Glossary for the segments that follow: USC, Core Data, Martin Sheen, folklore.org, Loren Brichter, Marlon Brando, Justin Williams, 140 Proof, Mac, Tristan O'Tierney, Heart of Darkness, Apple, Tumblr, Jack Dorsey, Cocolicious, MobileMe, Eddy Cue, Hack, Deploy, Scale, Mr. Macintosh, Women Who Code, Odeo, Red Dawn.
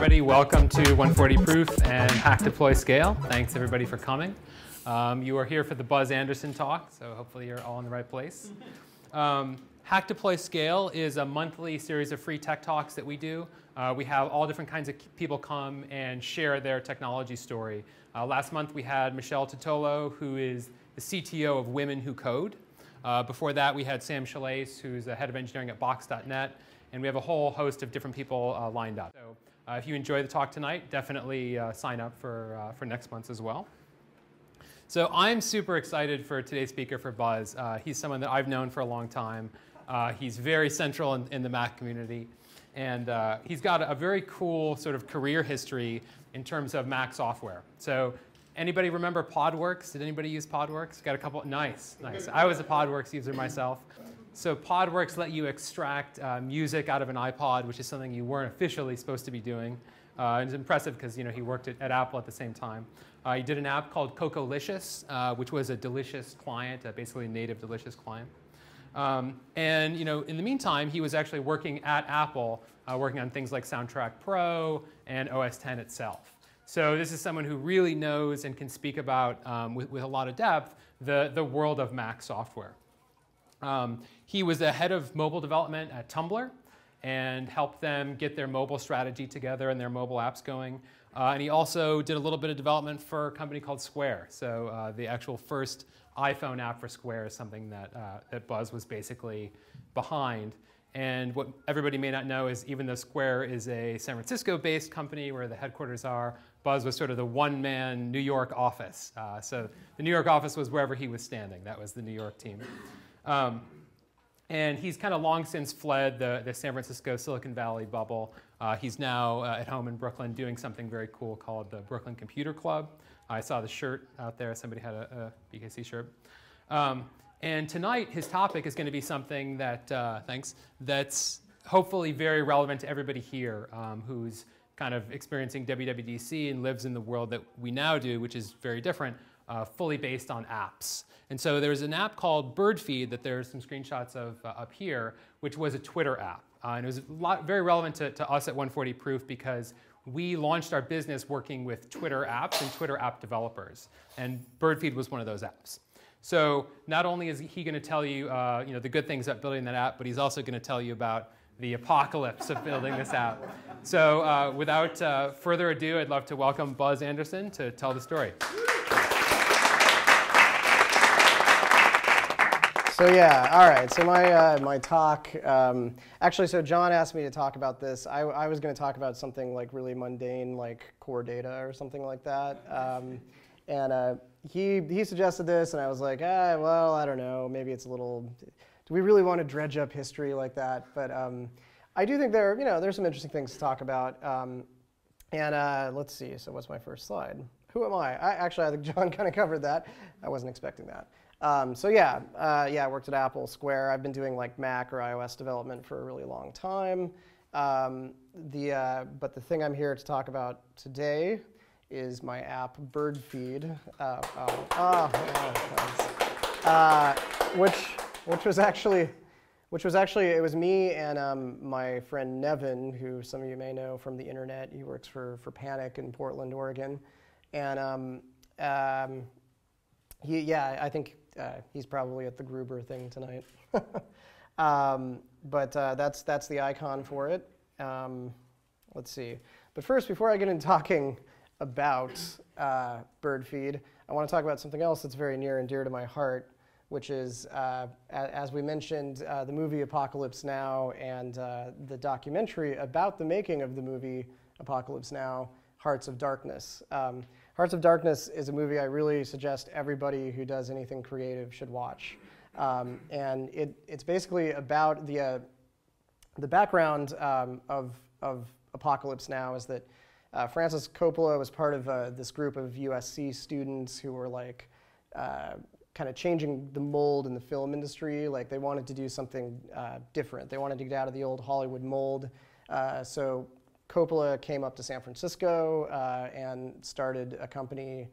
everybody. Welcome to 140 Proof and Hack, Deploy, Scale. Thanks, everybody, for coming. You are here for the Buzz Andersen talk, so hopefully you're all in the right place. Hack, Deploy, Scale is a monthly series of free tech talks that we do. We have all different kinds of people come and share their technology story. Last month, we had Michelle Totolo, who is the CTO of Women Who Code. Before that, we had Sam Chalais, who's the head of engineering at Box.net. And we have a whole host of different people lined up. So if you enjoy the talk tonight, definitely sign up for next month's as well. So I'm super excited for today's speaker for Buzz. He's someone that I've known for a long time. He's very central in the Mac community. And he's got a very cool sort of career history in terms of Mac software. So anybody remember PodWorks? Did anybody use PodWorks? Got a couple? Nice, nice. I was a PodWorks user myself. So PodWorks let you extract music out of an iPod, which is something you weren't officially supposed to be doing. It's impressive because he worked at Apple at the same time. He did an app called Cocolicious, which was a delicious client, basically a native delicious client. And in the meantime, he was actually working at Apple, working on things like Soundtrack Pro and OS X itself. So this is someone who really knows and can speak about, with a lot of depth, the world of Mac software. He was the head of mobile development at Tumblr and helped them get their mobile strategy together and their mobile apps going. And he also did a little bit of development for a company called Square. So the actual first iPhone app for Square is something that, that Buzz was basically behind. And what everybody may not know is even though Square is a San Francisco-based company where the headquarters are, Buzz was sort of the one-man New York office. So the New York office was wherever he was standing. That was the New York team. And he's kind of long since fled the San Francisco Silicon Valley bubble. He's now at home in Brooklyn doing something very cool called the Brooklyn Computer Club. I saw the shirt out there. Somebody had a BKC shirt. And tonight, his topic is going to be something that, that's hopefully very relevant to everybody here who's kind of experiencing WWDC and lives in the world that we now do, which is very different, fully based on apps. And so there's an app called Birdfeed that there's some screenshots of up here, which was a Twitter app. And it was very relevant to us at 140 Proof because we launched our business working with Twitter apps and Twitter app developers. And Birdfeed was one of those apps. So not only is he going to tell you, the good things about building that app, but he's also going to tell you about the apocalypse of building this app. So without further ado, I'd love to welcome Buzz Andersen to tell the story. So yeah, all right, so my talk, actually, so John asked me to talk about this. I was going to talk about something like really mundane, like Core Data or something like that. He suggested this, and I was like, well, I don't know, maybe it's a little, do we really want to dredge up history like that? But I do think there, there's some interesting things to talk about. Let's see, so what's my first slide? Who am I? I think John kind of covered that. I wasn't expecting that. So yeah, I worked at Apple, Square. I've been doing like Mac or iOS development for a really long time. But the thing I'm here to talk about today is my app Birdfeed, which was actually it was me and my friend Neven, who some of you may know from the internet. He works for Panic in Portland, Oregon, and I think. He's probably at the Gruber thing tonight, but that's the icon for it. Let's see. But first, before I get into talking about Birdfeed, I want to talk about something else that's very near and dear to my heart, which is, as we mentioned, the movie Apocalypse Now and the documentary about the making of the movie Apocalypse Now, Hearts of Darkness. Hearts of Darkness is a movie I really suggest everybody who does anything creative should watch. And it's basically about the background of Apocalypse Now is that Francis Coppola was part of this group of USC students who were like kind of changing the mold in the film industry. Like they wanted to do something different. They wanted to get out of the old Hollywood mold. So Coppola came up to San Francisco and started a company,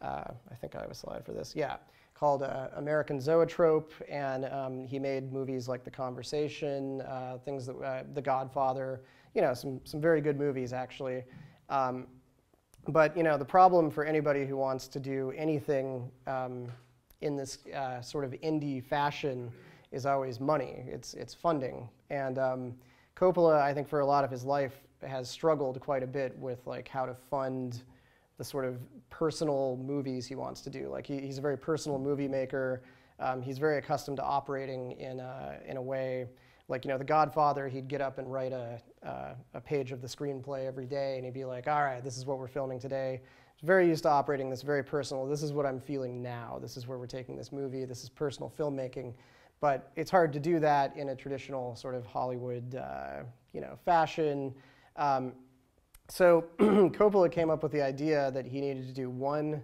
I think I have a slide for this, yeah, called American Zoetrope, and he made movies like The Conversation, things that The Godfather, you know, some very good movies, actually. But you know, the problem for anybody who wants to do anything in this sort of indie fashion is always money. It's funding. And Coppola, I think, for a lot of his life, has struggled quite a bit with like how to fund the sort of personal movies he wants to do. Like he's a very personal movie maker. He's very accustomed to operating in a way, like, you know, The Godfather, he'd get up and write a page of the screenplay every day, and he'd be like, all right, this is what we're filming today. He's very used to operating this very personal, this is what I'm feeling now, this is where we're taking this movie, this is personal filmmaking. But it's hard to do that in a traditional sort of Hollywood, you know, fashion. So Coppola came up with the idea that he needed to do one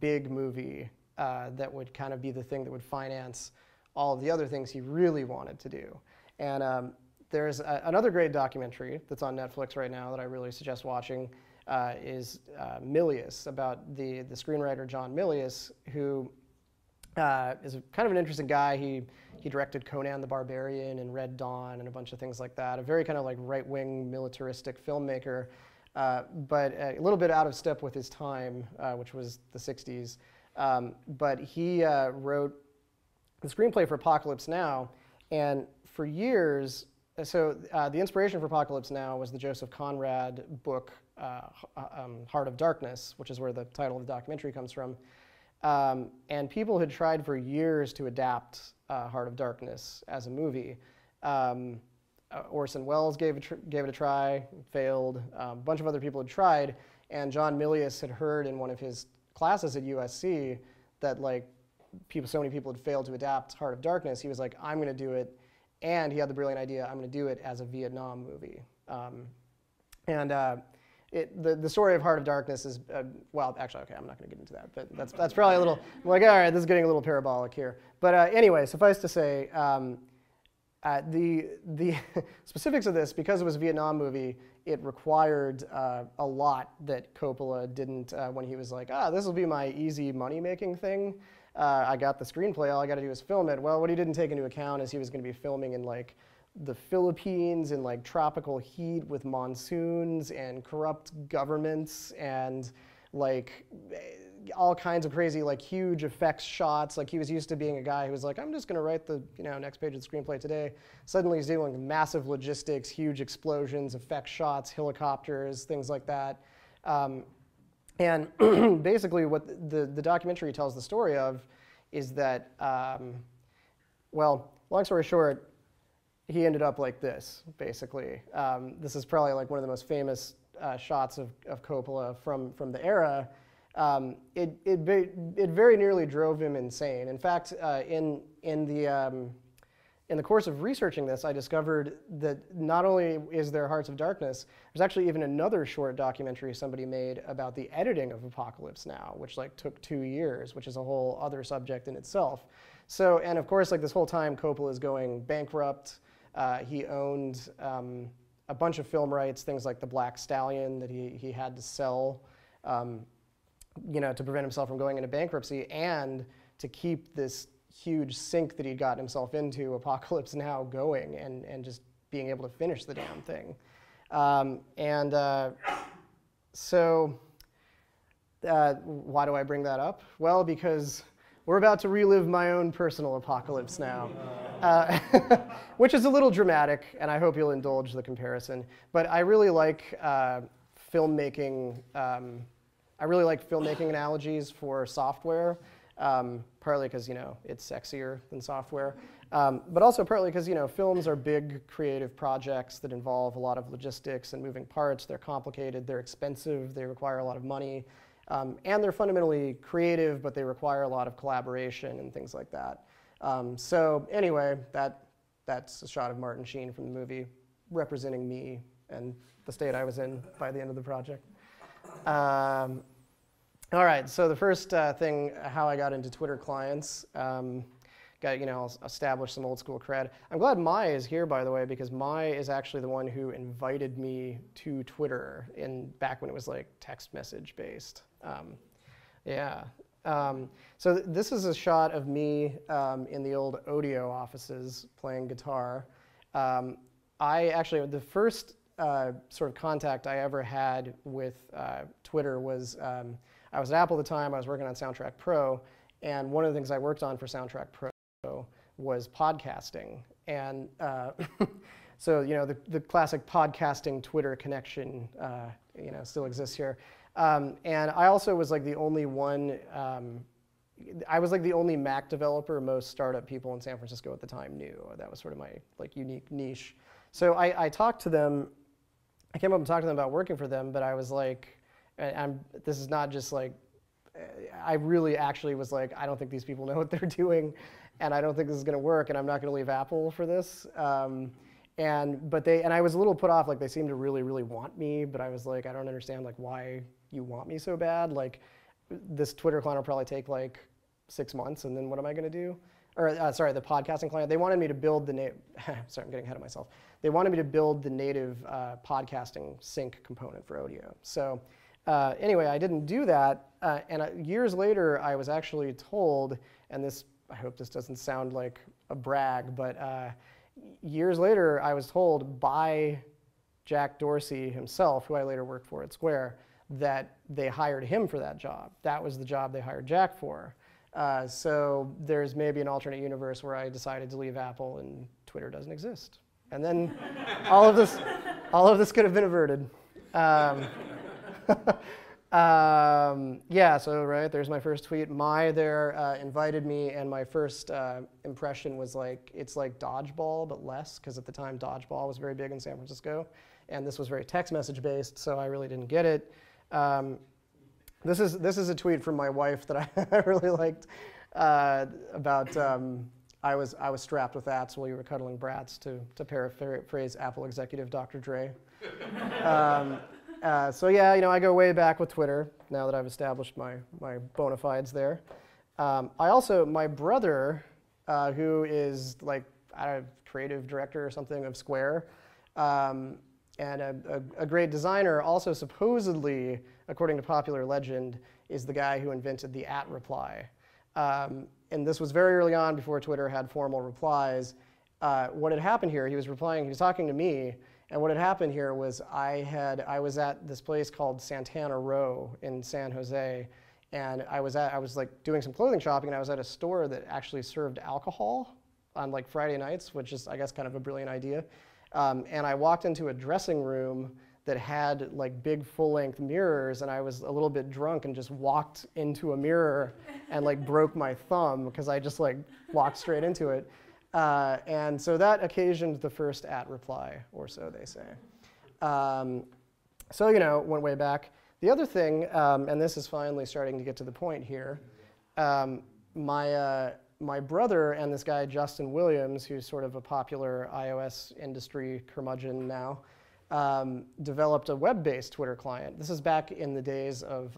big movie that would kind of be the thing that would finance all of the other things he really wanted to do. And there's another great documentary that's on Netflix right now that I really suggest watching is Milius, about the screenwriter John Milius, who is kind of an interesting guy. He directed Conan the Barbarian and Red Dawn and a bunch of things like that. A very kind of like right-wing militaristic filmmaker, but a little bit out of step with his time, which was the 60s. But he wrote the screenplay for Apocalypse Now, and for years, so the inspiration for Apocalypse Now was the Joseph Conrad book, Heart of Darkness, which is where the title of the documentary comes from. And people had tried for years to adapt Heart of Darkness as a movie. Orson Welles gave it a try, failed. A bunch of other people had tried, and John Milius had heard in one of his classes at USC that like so many people had failed to adapt Heart of Darkness. He was like, I'm going to do it, and he had the brilliant idea, I'm going to do it as a Vietnam movie. The story of Heart of Darkness is, well, actually, okay, I'm not going to get into that, but that's probably a little, I'm like, all right, this is getting a little parabolic here. But anyway, suffice to say, the specifics of this, because it was a Vietnam movie, it required a lot that Coppola didn't, when he was like, ah, this will be my easy money-making thing. I got the screenplay, all I got to do is film it. Well, what he didn't take into account is he was going to be filming in like the Philippines, in like tropical heat with monsoons and corrupt governments and like all kinds of crazy like huge effects shots. Like he was used to being a guy who was like, I'm just going to write the, you know, next page of the screenplay today. Suddenly he's dealing with massive logistics, huge explosions, effect shots, helicopters, things like that. And basically what the documentary tells the story of is that, well, long story short, he ended up like this, basically. This is probably like one of the most famous shots of Coppola from the era. It very nearly drove him insane. In fact, in the course of researching this, I discovered that not only is there Hearts of Darkness, there's actually even another short documentary somebody made about the editing of Apocalypse Now, which like took 2 years, which is a whole other subject in itself. So, and of course, like this whole time, Coppola is going bankrupt. He owned a bunch of film rights, things like The Black Stallion that he had to sell, you know, to prevent himself from going into bankruptcy and to keep this huge sink that he'd gotten himself into, Apocalypse Now, going and just being able to finish the damn thing. So why do I bring that up? Well, because we're about to relive my own personal Apocalypse Now, which is a little dramatic, and I hope you'll indulge the comparison. But I really like filmmaking. I really like filmmaking analogies for software. Partly because, you know, it's sexier than software, but also partly because, you know, films are big creative projects that involve a lot of logistics and moving parts. They're complicated, they're expensive, they require a lot of money, and they're fundamentally creative, but they require a lot of collaboration and things like that. So anyway, that's a shot of Martin Sheen from the movie representing me and the state I was in by the end of the project. All right, so the first thing, how I got into Twitter clients, got, you know, I'll establish some old school cred. I'm glad Mai is here, by the way, because Mai is actually the one who invited me to Twitter back when it was like text message based. So this is a shot of me in the old Odeo offices playing guitar. I actually, the first sort of contact I ever had with Twitter was I was at Apple at the time. I was working on Soundtrack Pro, and one of the things I worked on for Soundtrack Pro was podcasting. And so, you know, the classic podcasting Twitter connection, you know, still exists here. And I also was like the only one. I was like the only Mac developer most startup people in San Francisco at the time knew. That was sort of my like unique niche. So I talked to them. I came up and talked to them about working for them, but I was like, this is not just like, I really actually was like, I don't think these people know what they're doing, and I don't think this is going to work, and I'm not going to leave Apple for this. And I was a little put off. Like, they seemed to really, really want me, but I was like, I don't understand like why you want me so bad. Like, this Twitter client will probably take like 6 months, and then what am I going to do? Or sorry, the podcasting client. They wanted me to build the native. Sorry, I'm getting ahead of myself. They wanted me to build the native podcasting sync component for Odeo. So. Anyway, I didn't do that, and years later I was actually told, and this, I hope this doesn't sound like a brag, but years later I was told by Jack Dorsey himself, who I later worked for at Square, that they hired him for that job. That was the job they hired Jack for. So there's maybe an alternate universe where I decided to leave Apple and Twitter doesn't exist. And then all of this could have been averted. Yeah, so right, there's my first tweet. Mai there invited me, and my first impression was like, it's like dodgeball, but less, because at the time dodgeball was very big in San Francisco, and this was very text message based, so I really didn't get it. This is a tweet from my wife that I really liked about I was strapped with apps while you were cuddling brats, to paraphrase Apple executive Dr. Dre. So yeah, you know, I go way back with Twitter, now that I've established my bona fides there. I also, my brother, who is like, I don't know, creative director or something of Square, and a great designer, also supposedly, according to popular legend, is the guy who invented the @reply. And this was very early on, before Twitter had formal replies. What had happened here, he was talking to me, and what had happened here was I was at this place called Santana Row in San Jose, and I was like doing some clothing shopping, and I was at a store that actually served alcohol on like Friday nights, which is, I guess, kind of a brilliant idea. And I walked into a dressing room that had like big full-length mirrors, and I was a little bit drunk and just walked into a mirror and like broke my thumb because I just like walked straight into it. And so that occasioned the first @reply, or so they say. So, you know, went way back. The other thing, and this is finally starting to get to the point here, my brother and this guy, Justin Williams, who's sort of a popular iOS industry curmudgeon now, developed a web-based Twitter client. This is back in the days of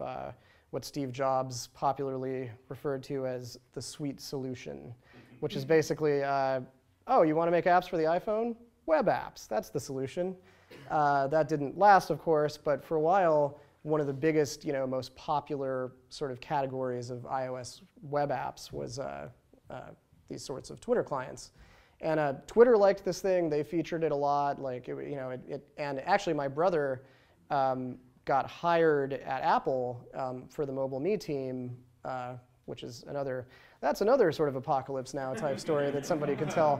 what Steve Jobs popularly referred to as the sweet solution, which is basically, oh, you want to make apps for the iPhone? Web apps, that's the solution. That didn't last, of course, but for a while, one of the biggest, you know, most popular sort of categories of iOS web apps was these sorts of Twitter clients. And Twitter liked this thing. They featured it a lot. Like, and actually, my brother got hired at Apple for the Mobile Me team, which is another. That's another sort of Apocalypse Now type story that somebody could tell.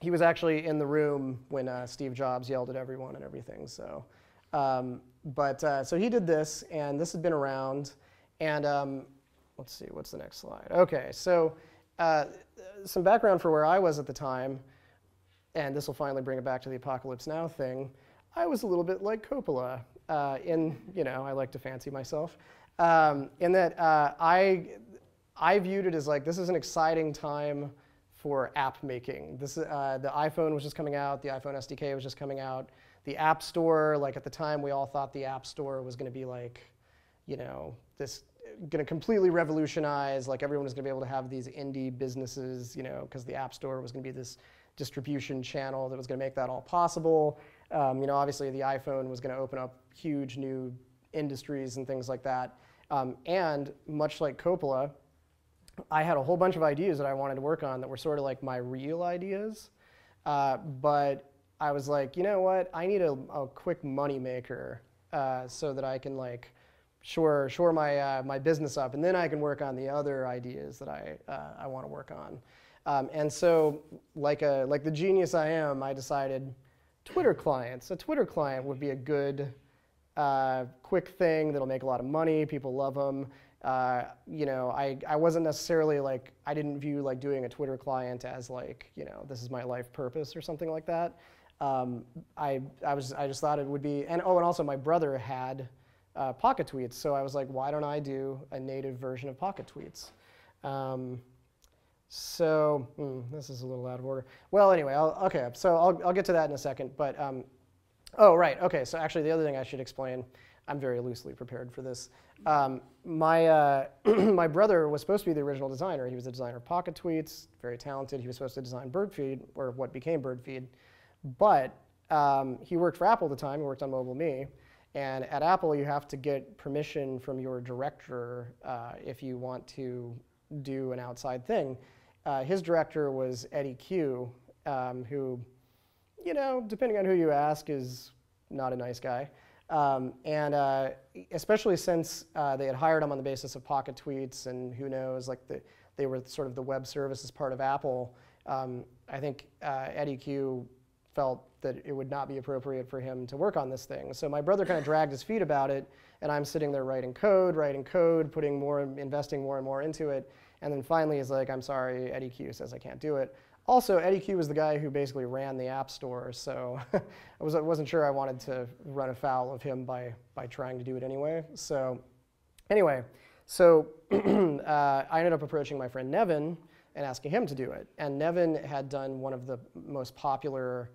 He was actually in the room when Steve Jobs yelled at everyone and everything. So, so he did this, and this has been around. And let's see, what's the next slide? Okay, so some background for where I was at the time, and this will finally bring it back to the Apocalypse Now thing. I was a little bit like Coppola. You know, I like to fancy myself in that I viewed it as like, this is an exciting time for app making. This, the iPhone was just coming out. The iPhone SDK was just coming out. The App Store, like at the time, we all thought the App Store was going to be like, you know, this going to completely revolutionize. Like, everyone was going to be able to have these indie businesses, you know, because the App Store was going to be this distribution channel that was going to make that all possible. You know, obviously the iPhone was going to open up huge new industries and things like that. And much like Coppola, I had a whole bunch of ideas that I wanted to work on that were sort of like my real ideas, but I was like, you know what? I need a quick money maker so that I can like shore my my business up, and then I can work on the other ideas that I want to work on. And so, like the genius I am, I decided Twitter clients. A Twitter client would be a good quick thing that'll make a lot of money. People love them. You know, I wasn't necessarily like, I didn't view like doing a Twitter client as like, you know, this is my life purpose or something like that. I just thought it would be, and oh, and also my brother had Pocket Tweets, so I was like, why don't I do a native version of Pocket Tweets? So this is a little out of order. Well, anyway, I'll get to that in a second. But oh, right, okay. So actually, the other thing I should explain. I'm very loosely prepared for this. My brother was supposed to be the original designer. He was the designer of Pocket Tweets, very talented. He was supposed to design Birdfeed, or what became Birdfeed. But he worked for Apple at the time. He worked on MobileMe. And at Apple, you have to get permission from your director if you want to do an outside thing. His director was Eddy Cue, who, you know, depending on who you ask, is not a nice guy. Especially since they had hired him on the basis of Pocket Tweets, and who knows, like they were sort of the web services part of Apple. I think Eddy Cue felt that it would not be appropriate for him to work on this thing. So my brother kind of dragged his feet about it, and I'm sitting there writing code, putting more, investing more and more into it, and then finally he's like, I'm sorry, Eddy Cue says I can't do it. Also, Eddy Cue was the guy who basically ran the App Store, so I wasn't sure I wanted to run afoul of him by trying to do it anyway. So anyway, so I ended up approaching my friend Neven and asking him to do it. And Neven had done one of the most popular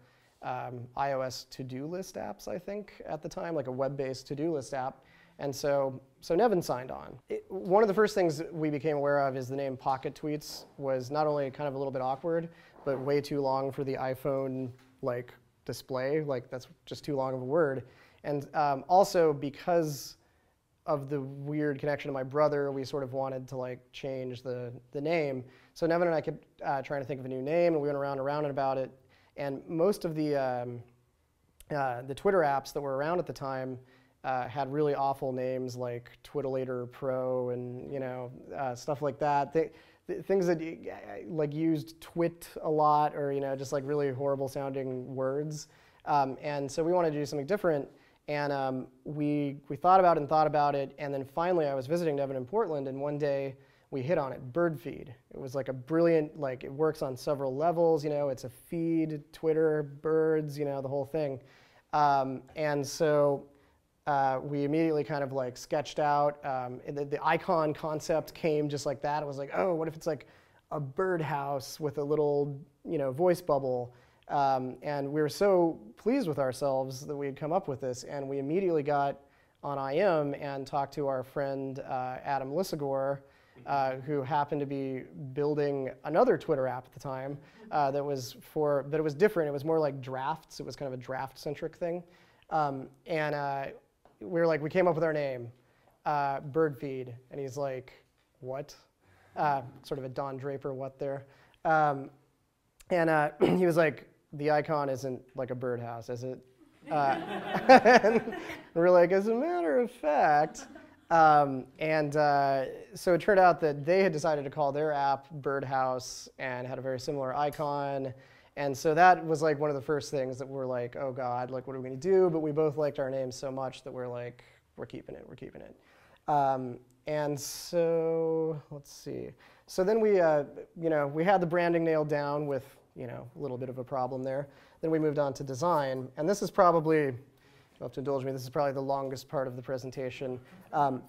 iOS to-do list apps, I think, at the time, like a web-based to-do list app. And so Neven signed on. One of the first things we became aware of is the name Pocket Tweets was not only kind of a little bit awkward, but way too long for the iPhone like display. Like that's just too long of a word. And also because of the weird connection to my brother, we sort of wanted to like change the name. So Neven and I kept trying to think of a new name, and we went around and around about it. And most of the Twitter apps that were around at the time had really awful names like Twitterator Pro and you know stuff like that. Things that like used twit a lot or you know just like really horrible sounding words. And so we wanted to do something different. And we thought about it. And then finally, I was visiting Neven in Portland, and one day we hit on it. Birdfeed. It was like a brilliant like it works on several levels. You know, it's a feed, Twitter, birds. You know, the whole thing. And so. We immediately kind of like sketched out, and the icon concept came just like that. It was like, oh, what if it's like a birdhouse with a little, you know, voice bubble? And we were so pleased with ourselves that we had come up with this, and we immediately got on IM and talked to our friend Adam Lissagore, who happened to be building another Twitter app at the time that was for, but it was different. It was more like drafts. It was kind of a draft-centric thing, we were like, we came up with our name, Birdfeed, and he's like, what? Sort of a Don Draper what there. He was like, the icon isn't like a birdhouse, is it? And we're like, as a matter of fact. So it turned out that they had decided to call their app Birdhouse and had a very similar icon. And so that was like one of the first things that we're like, oh God, like what are we going to do? But we both liked our name so much that we're like, we're keeping it. And so let's see. So then we, you know, we had the branding nailed down with, you know, a little bit of a problem there. Then we moved on to design, and this is probably, you'll have to indulge me. This is probably the longest part of the presentation. The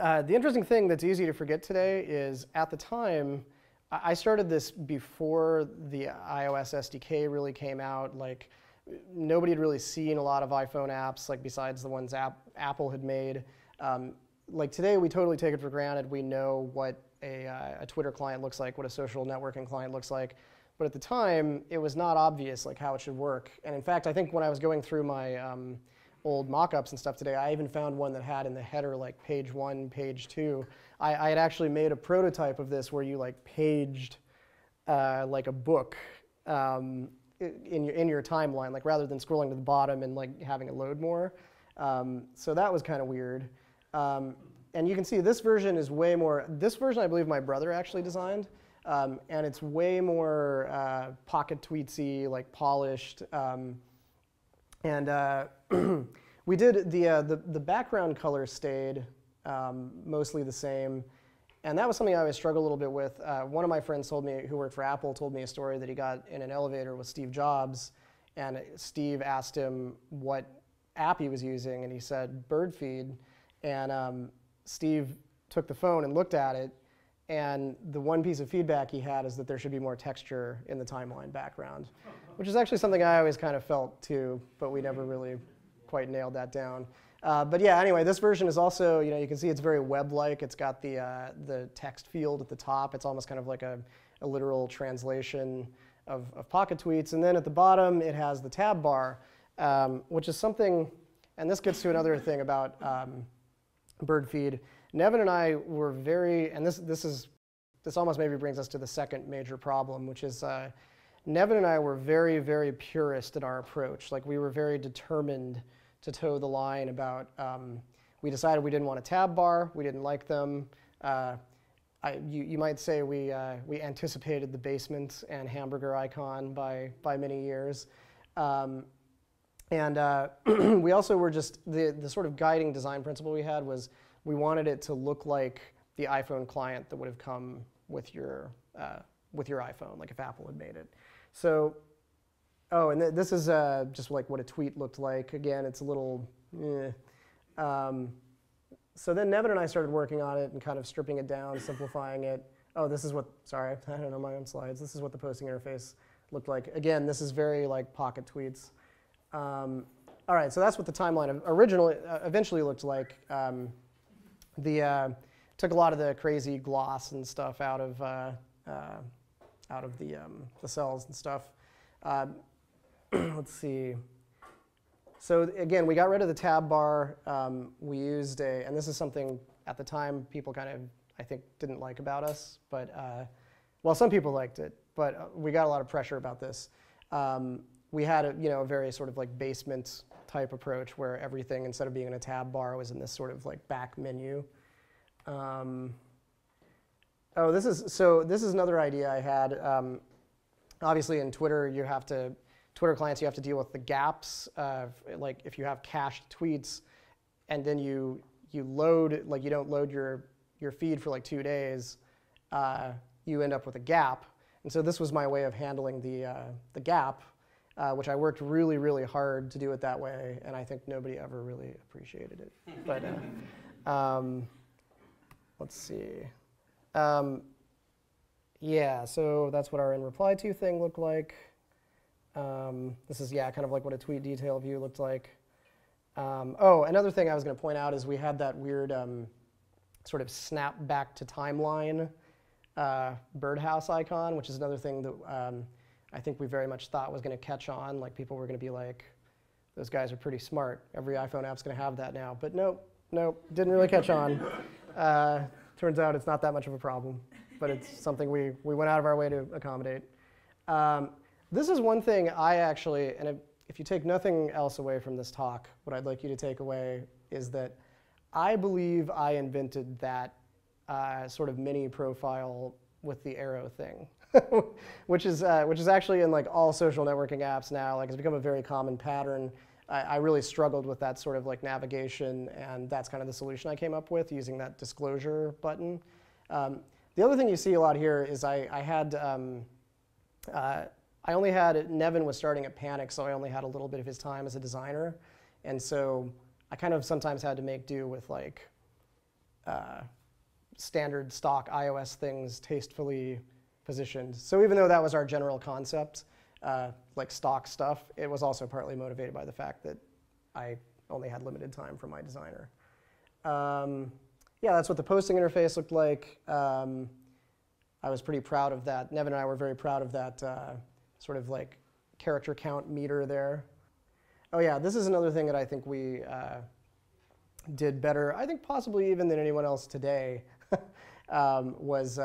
interesting thing that's easy to forget today is at the time. I started this before the iOS SDK really came out. Like nobody had really seen a lot of iPhone apps, like besides the ones Apple had made. Like today, we totally take it for granted. We know what a Twitter client looks like, what a social networking client looks like. But at the time, it was not obvious like how it should work. And in fact, I think when I was going through my old mock-ups and stuff today, I even found one that had in the header like page one, page two. I had actually made a prototype of this where you like paged like a book in your timeline, like rather than scrolling to the bottom and like having it load more. So that was kind of weird. And you can see this version is way more. This version I believe my brother actually designed, and it's way more Pocket Tweetsy, like polished. We did the background color stayed mostly the same, and that was something I always struggled a little bit with. One of my friends told me, who worked for Apple, told me a story that he got in an elevator with Steve Jobs, and Steve asked him what app he was using, and he said Birdfeed, and Steve took the phone and looked at it, and the one piece of feedback he had is that there should be more texture in the timeline background, which is actually something I always kind of felt too, but we never really quite nailed that down. But yeah, anyway, this version is also, you know, you can see it's very web-like. It's got the text field at the top. It's almost kind of like a literal translation of Pocket Tweets. And then at the bottom, it has the tab bar, which is something, and this gets to another thing about Birdfeed. Neven and I were very, and this almost maybe brings us to the second major problem, which is Neven and I were very, very purist in our approach. Like, we were very determined to toe the line about, we decided we didn't want a tab bar, we didn't like them. You might say we anticipated the basement and hamburger icon by many years. We also were just, the sort of guiding design principle we had was we wanted it to look like the iPhone client that would have come with your iPhone, like if Apple had made it. So, oh, and this is just like what a tweet looked like. Again, it's a little, so then Neven and I started working on it and kind of stripping it down, simplifying it. Oh, this is what, sorry, I don't know my own slides. This is what the posting interface looked like. Again, this is very like Pocket Tweets. All right, so that's what the timeline originally, eventually looked like. Took a lot of the crazy gloss and stuff out of the cells and stuff. Let's see. So again, we got rid of the tab bar. We used a, and this is something at the time people kind of, I think, didn't like about us. But well, some people liked it, but we got a lot of pressure about this. We had a very sort of like basement type approach where everything, instead of being in a tab bar, was in this sort of like back menu. Oh, this is another idea I had. Obviously, in Twitter, Twitter clients have to deal with the gaps. Like if you have cached tweets, and then you load, like you don't load your feed for like 2 days, you end up with a gap. And so this was my way of handling the gap, which I worked really, really hard to do it that way, and I think nobody ever really appreciated it. But let's see. Yeah, so that's what our in reply to thing looked like. This is, yeah, kind of like what a tweet detail view looked like. Oh, another thing I was going to point out is we had that weird sort of snap back to timeline birdhouse icon, which is another thing that I think we very much thought was going to catch on. Like, people were going to be like, those guys are pretty smart. Every iPhone app's going to have that now. But nope, didn't really catch on. Turns out it's not that much of a problem, but it's something we went out of our way to accommodate. This is one thing I actually, and if you take nothing else away from this talk, what I'd like you to take away is that I believe I invented that sort of mini profile with the arrow thing, which is actually in like all social networking apps now. Like, it's become a very common pattern. I really struggled with that sort of like navigation, and that's kind of the solution I came up with, using that disclosure button. The other thing you see a lot here is I only had, Neven was starting at Panic, so I only had a little bit of his time as a designer. And so I kind of sometimes had to make do with like standard stock iOS things tastefully positioned. So even though that was our general concept, like stock stuff, it was also partly motivated by the fact that I only had limited time for my designer. Yeah, that's what the posting interface looked like. I was pretty proud of that. Neven and I were very proud of that sort of like character count meter there. Oh yeah, this is another thing that I think we did better, I think possibly even than anyone else today, was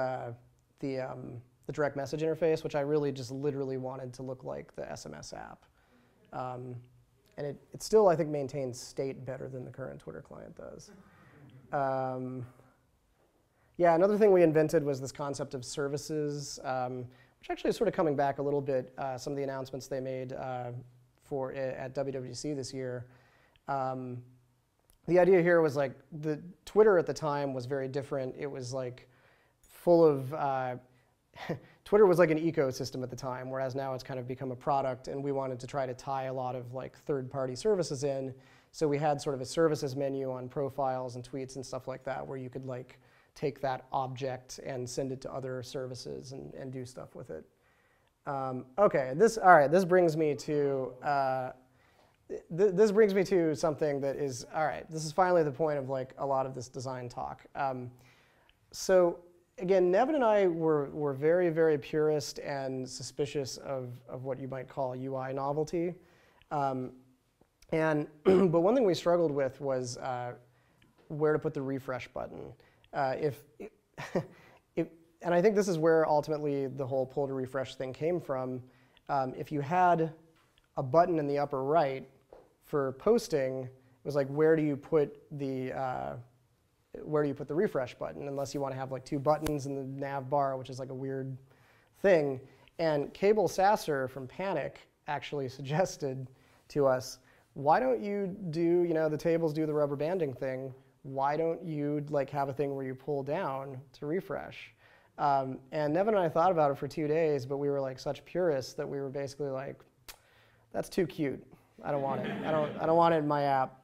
the direct message interface, which I really just literally wanted to look like the SMS app. And it still, I think, maintains state better than the current Twitter client does. Yeah, another thing we invented was this concept of services, which actually is sort of coming back a little bit. Some of the announcements they made at WWDC this year. The idea here was like the Twitter at the time was very different. It was like full of Twitter was like an ecosystem at the time, whereas now it's kind of become a product, and we wanted to try to tie a lot of like third-party services in. So we had sort of a services menu on profiles and tweets and stuff like that, where you could like take that object and send it to other services and do stuff with it. Okay, all right, this brings me to this brings me to something that is, all right, this is finally the point of like a lot of this design talk. So again, Neven and I were very, very purist and suspicious of what you might call UI novelty. But one thing we struggled with was where to put the refresh button. And I think this is where ultimately the whole pull to refresh thing came from. If you had a button in the upper right for posting, it was like, where do you put the refresh button? Unless you want to have like two buttons in the nav bar, which is like a weird thing. And Cable Sasser from Panic actually suggested to us, why don't you do, you know, the tables do the rubber banding thing. Why don't you like have a thing where you pull down to refresh? And Neven and I thought about it for 2 days, but we were like such purists that we were basically like, that's too cute. I don't want it. I don't want it in my app.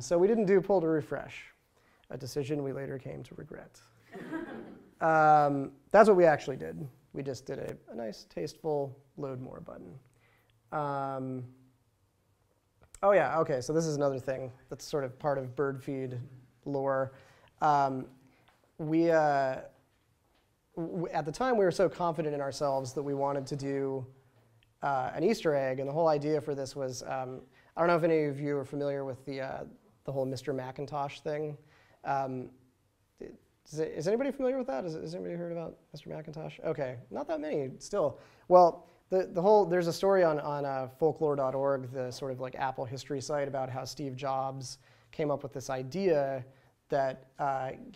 So we didn't do pull to refresh, a decision we later came to regret. That's what we actually did. We just did a nice, tasteful load more button. Oh yeah, okay, so this is another thing that's sort of part of Birdfeed lore. At the time, we were so confident in ourselves that we wanted to do an Easter egg, and the whole idea for this was, I don't know if any of you are familiar with the whole Mr. Macintosh thing. Is anybody familiar with that? Has anybody heard about Mr. Macintosh? Okay, not that many still. Well, there's a story on folklore.org, the sort of like Apple history site, about how Steve Jobs came up with this idea that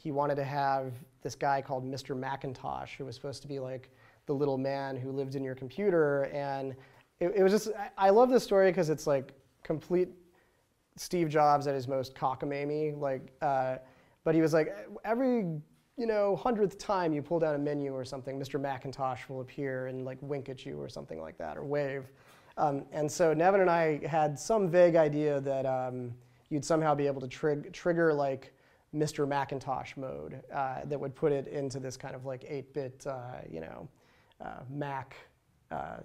he wanted to have this guy called Mr. Macintosh, who was supposed to be like the little man who lived in your computer. And it was just, I love this story because it's like complete Steve Jobs at his most cockamamie. Like, but he was like, every 100th time you pull down a menu or something, Mr. Macintosh will appear and like wink at you or something like that, or wave. And so Neven and I had some vague idea that you'd somehow be able to trigger like Mr. Macintosh mode that would put it into this kind of like 8-bit, Mac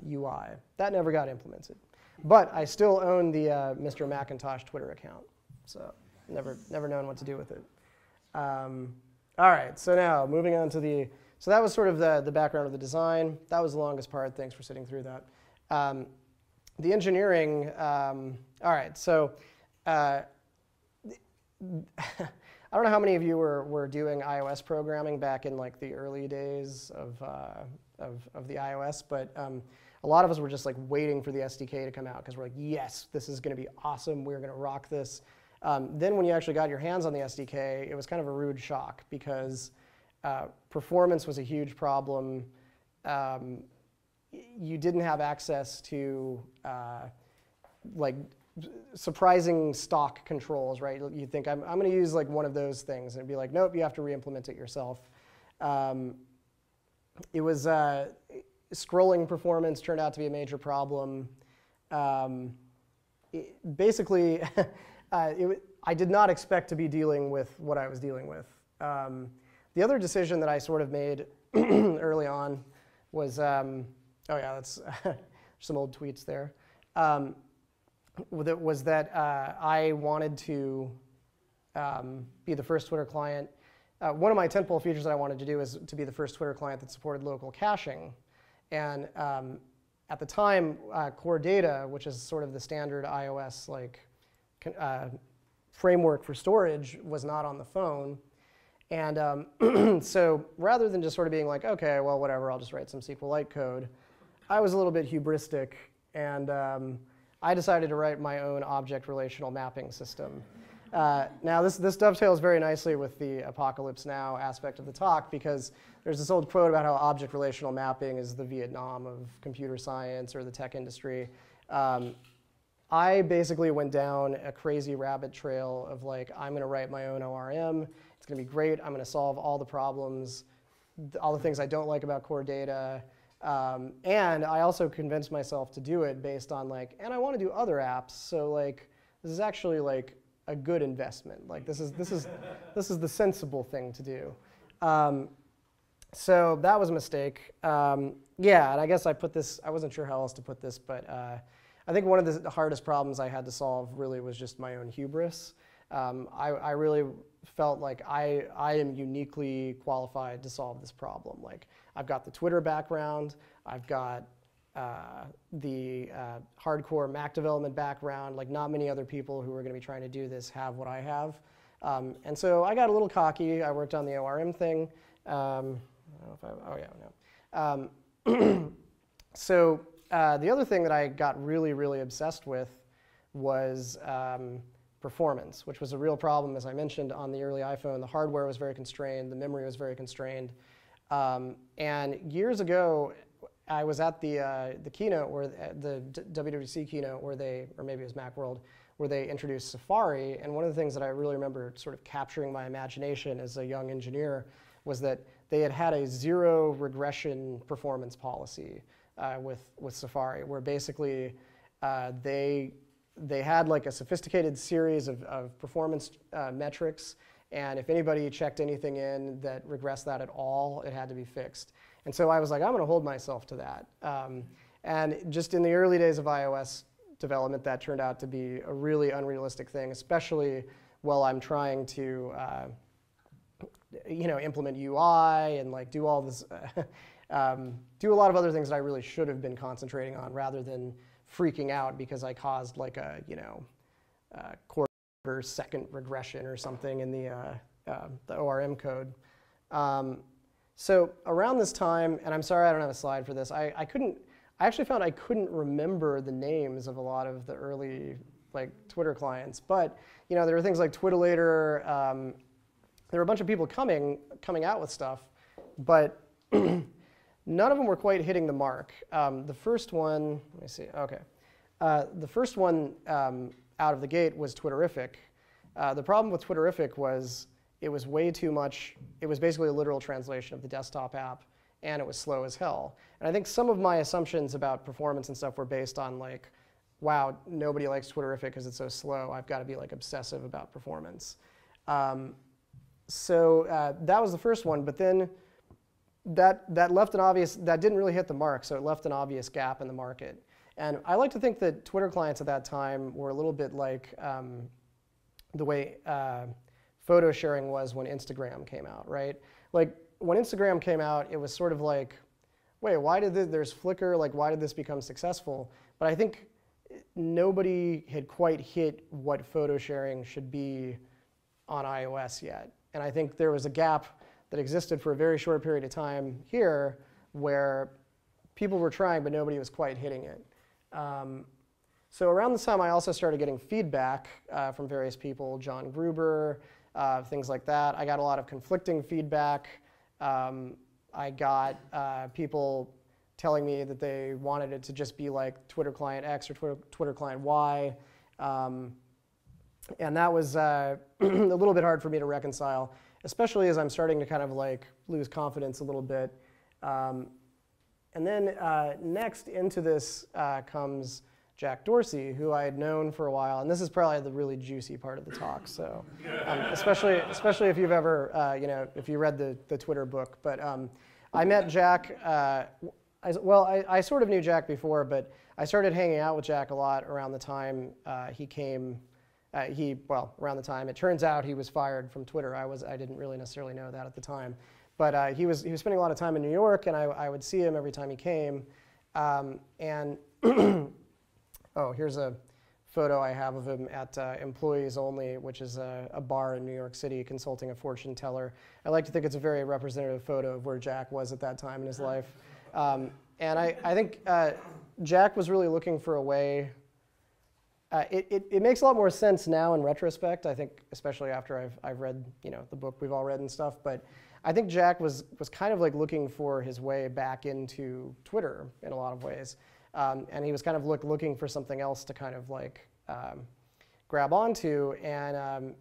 UI. That never got implemented. But I still own the Mr. Macintosh Twitter account, so never known what to do with it. All right, so now moving on to so that was sort of the background of the design. That was the longest part. Thanks for sitting through that. The engineering, all right, so I don't know how many of you were doing iOS programming back in like the early days of the iOS, but a lot of us were just like waiting for the SDK to come out because we're like, yes, this is going to be awesome. We're going to rock this. Then when you actually got your hands on the SDK, it was kind of a rude shock because performance was a huge problem. You didn't have access to like surprising stock controls, right? You'd think, I'm going to use like one of those things, and it'd be like, nope, you have to re-implement it yourself. It was scrolling performance turned out to be a major problem. Basically. I did not expect to be dealing with what I was dealing with. The other decision that I sort of made early on was, oh yeah, that's some old tweets there, was that I wanted to be the first Twitter client. One of my tentpole features that I wanted to do is to be the first Twitter client that supported local caching. And at the time, Core Data, which is sort of the standard iOS framework for storage, was not on the phone, And so rather than just sort of being like, OK, well, whatever, I'll just write some SQLite code, I was a little bit hubristic. And I decided to write my own object relational mapping system. Now, this dovetails very nicely with the Apocalypse Now aspect of the talk, because there's this old quote about how object relational mapping is the Vietnam of computer science or the tech industry. I basically went down a crazy rabbit trail of like, I'm going to write my own ORM. It's going to be great. I'm going to solve all the problems, all the things I don't like about Core Data. And I also convinced myself to do it based on like, and I want to do other apps. So like, this is actually like a good investment. Like this is the sensible thing to do. So that was a mistake. Yeah, and I guess I put this. I wasn't sure how else to put this, but I think one of the hardest problems I had to solve really was just my own hubris. I really felt like I am uniquely qualified to solve this problem. Like I've got the Twitter background, I've got the hardcore Mac development background. Like not many other people who are going to be trying to do this have what I have. And so I got a little cocky. I worked on the ORM thing. I don't know if the other thing that I got really, really obsessed with was performance, which was a real problem. As I mentioned, on the early iPhone, the hardware was very constrained. The memory was very constrained. And years ago, I was at the keynote, where the WWDC keynote, where they, or maybe it was Macworld, where they introduced Safari. And one of the things that I really remember sort of capturing my imagination as a young engineer was that they had had a zero regression performance policy with Safari, where basically they had like a sophisticated series of performance metrics, and if anybody checked anything in that regressed that at all, it had to be fixed. And so I was like, I'm going to hold myself to that. And just in the early days of iOS development, that turned out to be a really unrealistic thing, especially while I'm trying to implement UI and like do all this, do a lot of other things that I really should have been concentrating on rather than freaking out because I caused like a quarter second regression or something in the ORM code. So around this time, and I'm sorry I don't have a slide for this, I actually found I couldn't remember the names of a lot of the early like Twitter clients, but you know there were things like Twitterator. There were a bunch of people coming out with stuff, but none of them were quite hitting the mark. The first one, let me see, okay. The first one out of the gate was Twitterrific. The problem with Twitterrific was it was way too much. It was basically a literal translation of the desktop app, and it was slow as hell. And I think some of my assumptions about performance and stuff were based on like, wow, nobody likes Twitterrific because it's so slow. I've got to be like obsessive about performance. So that was the first one, but then that didn't really hit the mark, so it left an obvious gap in the market. And I like to think that Twitter clients at that time were a little bit like the way photo sharing was when Instagram came out, right? Like when Instagram came out, it was sort of like, wait, why did there's Flickr? Like why did this become successful? But I think nobody had quite hit what photo sharing should be on iOS yet, and I think there was a gap that existed for a very short period of time here where people were trying, but nobody was quite hitting it. So around this time, I also started getting feedback from various people, John Gruber, things like that. I got a lot of conflicting feedback. I got people telling me that they wanted it to just be like Twitter client X or Twitter client Y. And that was a little bit hard for me to reconcile, especially as I'm starting to kind of like lose confidence a little bit. And then next into this comes Jack Dorsey, who I had known for a while. And this is probably the really juicy part of the talk. So especially if you've ever, if you read the Twitter book. But I met Jack. I sort of knew Jack before, but I started hanging out with Jack a lot around the time he came. Around the time, it turns out he was fired from Twitter. I didn't really necessarily know that at the time. But he was spending a lot of time in New York, and I would see him every time he came. And here's a photo I have of him at Employees Only, which is a bar in New York City, consulting a fortune teller. I like to think it's a very representative photo of where Jack was at that time in his life. And I think Jack was really looking for a way. It makes a lot more sense now in retrospect, I think, especially after I've read, you know, the book we've all read and stuff. But I think Jack was kind of like looking for his way back into Twitter in a lot of ways. And he was kind of looking for something else to kind of like grab onto. And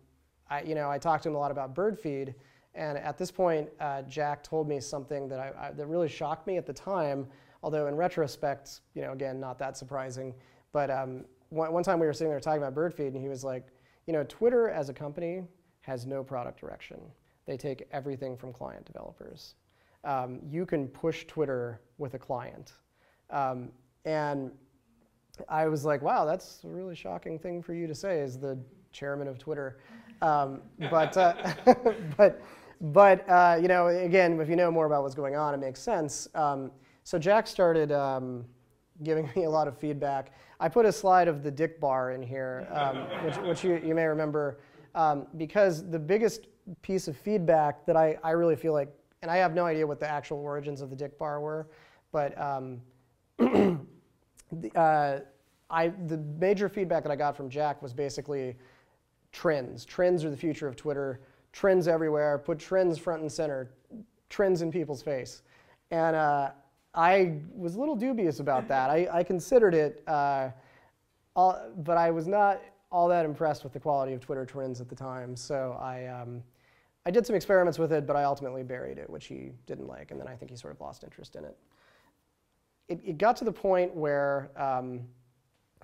I talked to him a lot about Birdfeed. And at this point, Jack told me something that that really shocked me at the time. Although in retrospect, you know, again, not that surprising. But one time we were sitting there talking about Birdfeed, and he was like, you know, Twitter as a company has no product direction. They take everything from client developers. You can push Twitter with a client. And I was like, wow, that's a really shocking thing for you to say as the chairman of Twitter. But you know, again, if you know more about what's going on, it makes sense. So Jack started giving me a lot of feedback. I put a slide of the dick bar in here, which you may remember, because the biggest piece of feedback that I really feel like, and I have no idea what the actual origins of the dick bar were, but the major feedback that I got from Jack was basically trends. Trends are the future of Twitter. Trends everywhere. Put trends front and center. Trends in people's face. And I was a little dubious about that. I considered it, but I was not all that impressed with the quality of Twitter trends at the time. So I did some experiments with it, but I ultimately buried it, which he didn't like. And then I think he sort of lost interest in it. It got to the point where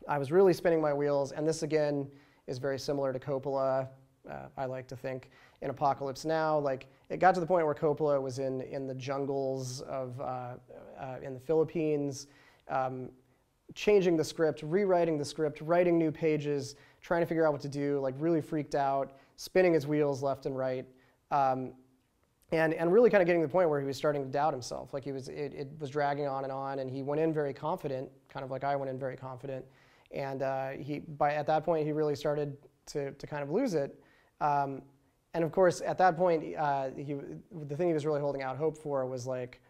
I was really spinning my wheels. And this, again, is very similar to Coppola, I like to think, in Apocalypse Now. Like, it got to the point where Coppola was in the jungles of in the Philippines, changing the script, rewriting the script, writing new pages, trying to figure out what to do, like really freaked out, spinning his wheels left and right, and really kind of getting to the point where he was starting to doubt himself. Like, it was dragging on, and he went in very confident, kind of like I went in very confident, and at that point he really started to kind of lose it. And of course, at that point, the thing he was really holding out hope for was like,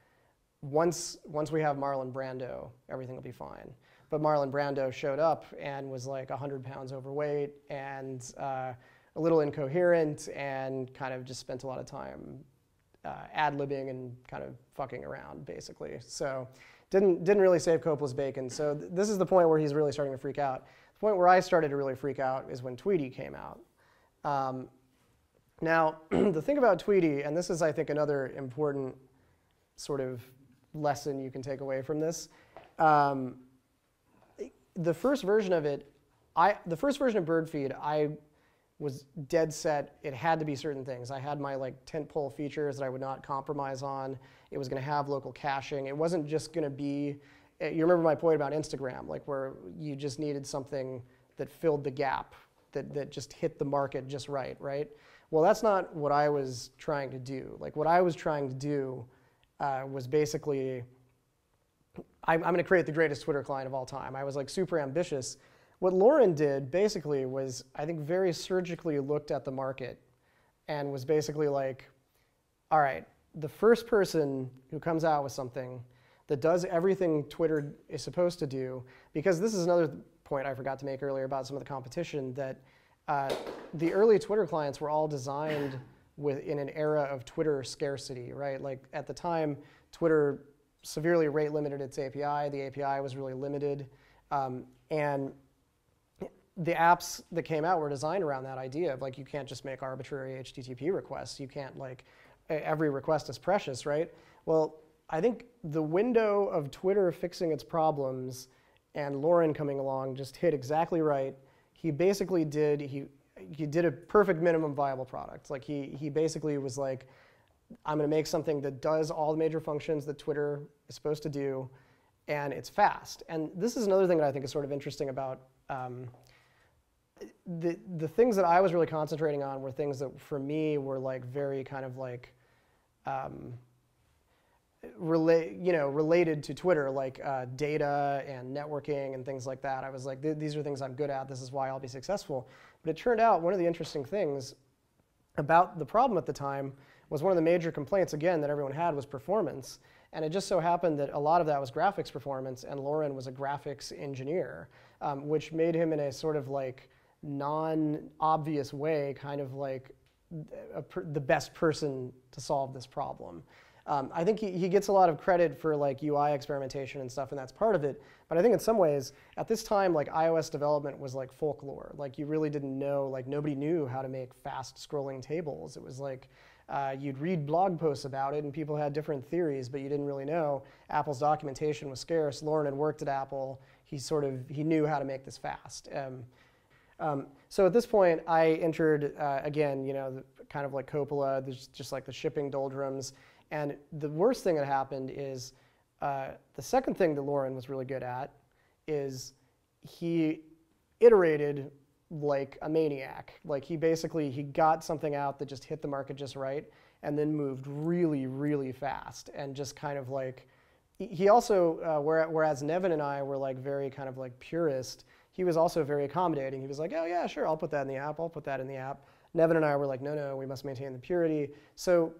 once we have Marlon Brando, everything will be fine. But Marlon Brando showed up and was like 100 pounds overweight and a little incoherent and kind of just spent a lot of time ad-libbing and kind of fucking around, basically. So didn't really save Coppola's bacon. So this is the point where he's really starting to freak out. The point where I started to really freak out is when Tweetie came out. Now, the thing about Tweetie, and this is, I think, another important sort of lesson you can take away from this. The first version of it, the first version of Birdfeed, I was dead set. It had to be certain things. I had my like tentpole features that I would not compromise on. It was going to have local caching. It wasn't just going to be. You remember my point about Instagram, like where you just needed something that filled the gap, that just hit the market just right, right? Well, that's not what I was trying to do. Like, what I was trying to do was basically, I'm going to create the greatest Twitter client of all time. I was like super ambitious. What Loren did basically was, I think, very surgically looked at the market and was basically like, all right, the first person who comes out with something that does everything Twitter is supposed to do, because this is another point I forgot to make earlier about some of the competition, that the early Twitter clients were all designed in an era of Twitter scarcity, right? Like, at the time, Twitter severely rate limited its API. The API was really limited. And the apps that came out were designed around that idea of, like, you can't just make arbitrary HTTP requests. You can't, like, every request is precious, right? Well, I think the window of Twitter fixing its problems and Loren coming along just hit exactly right. He basically did, he did a perfect minimum viable product. Like, he basically was like, I'm going to make something that does all the major functions that Twitter is supposed to do, and it's fast. And this is another thing that I think is sort of interesting about the things that I was really concentrating on were things that for me were like very kind of like related to Twitter, like data and networking and things like that. I was like, these are things I'm good at. This is why I'll be successful. But it turned out one of the interesting things about the problem at the time was one of the major complaints, again, that everyone had was performance. And it just so happened that a lot of that was graphics performance, and Loren was a graphics engineer, which made him in a sort of like non-obvious way kind of like the best person to solve this problem. I think he gets a lot of credit for like UI experimentation and stuff, and that's part of it. But I think in some ways, at this time, like iOS development was like folklore. Like you really didn't know, like nobody knew how to make fast scrolling tables. It was like you'd read blog posts about it, and people had different theories, but you didn't really know. Apple's documentation was scarce. Loren had worked at Apple. He knew how to make this fast. So at this point, I entered again, you know, kind of like Coppola, just like the shipping doldrums. And the worst thing that happened is the second thing that Loren was really good at is he iterated like a maniac. Like he got something out that just hit the market just right, and then moved really, really fast. And just kind of like, he also, whereas Neven and I were like very kind of like purist, he was also very accommodating. He was like, oh yeah, sure, I'll put that in the app, I'll put that in the app. Neven and I were like, no, no, we must maintain the purity. So,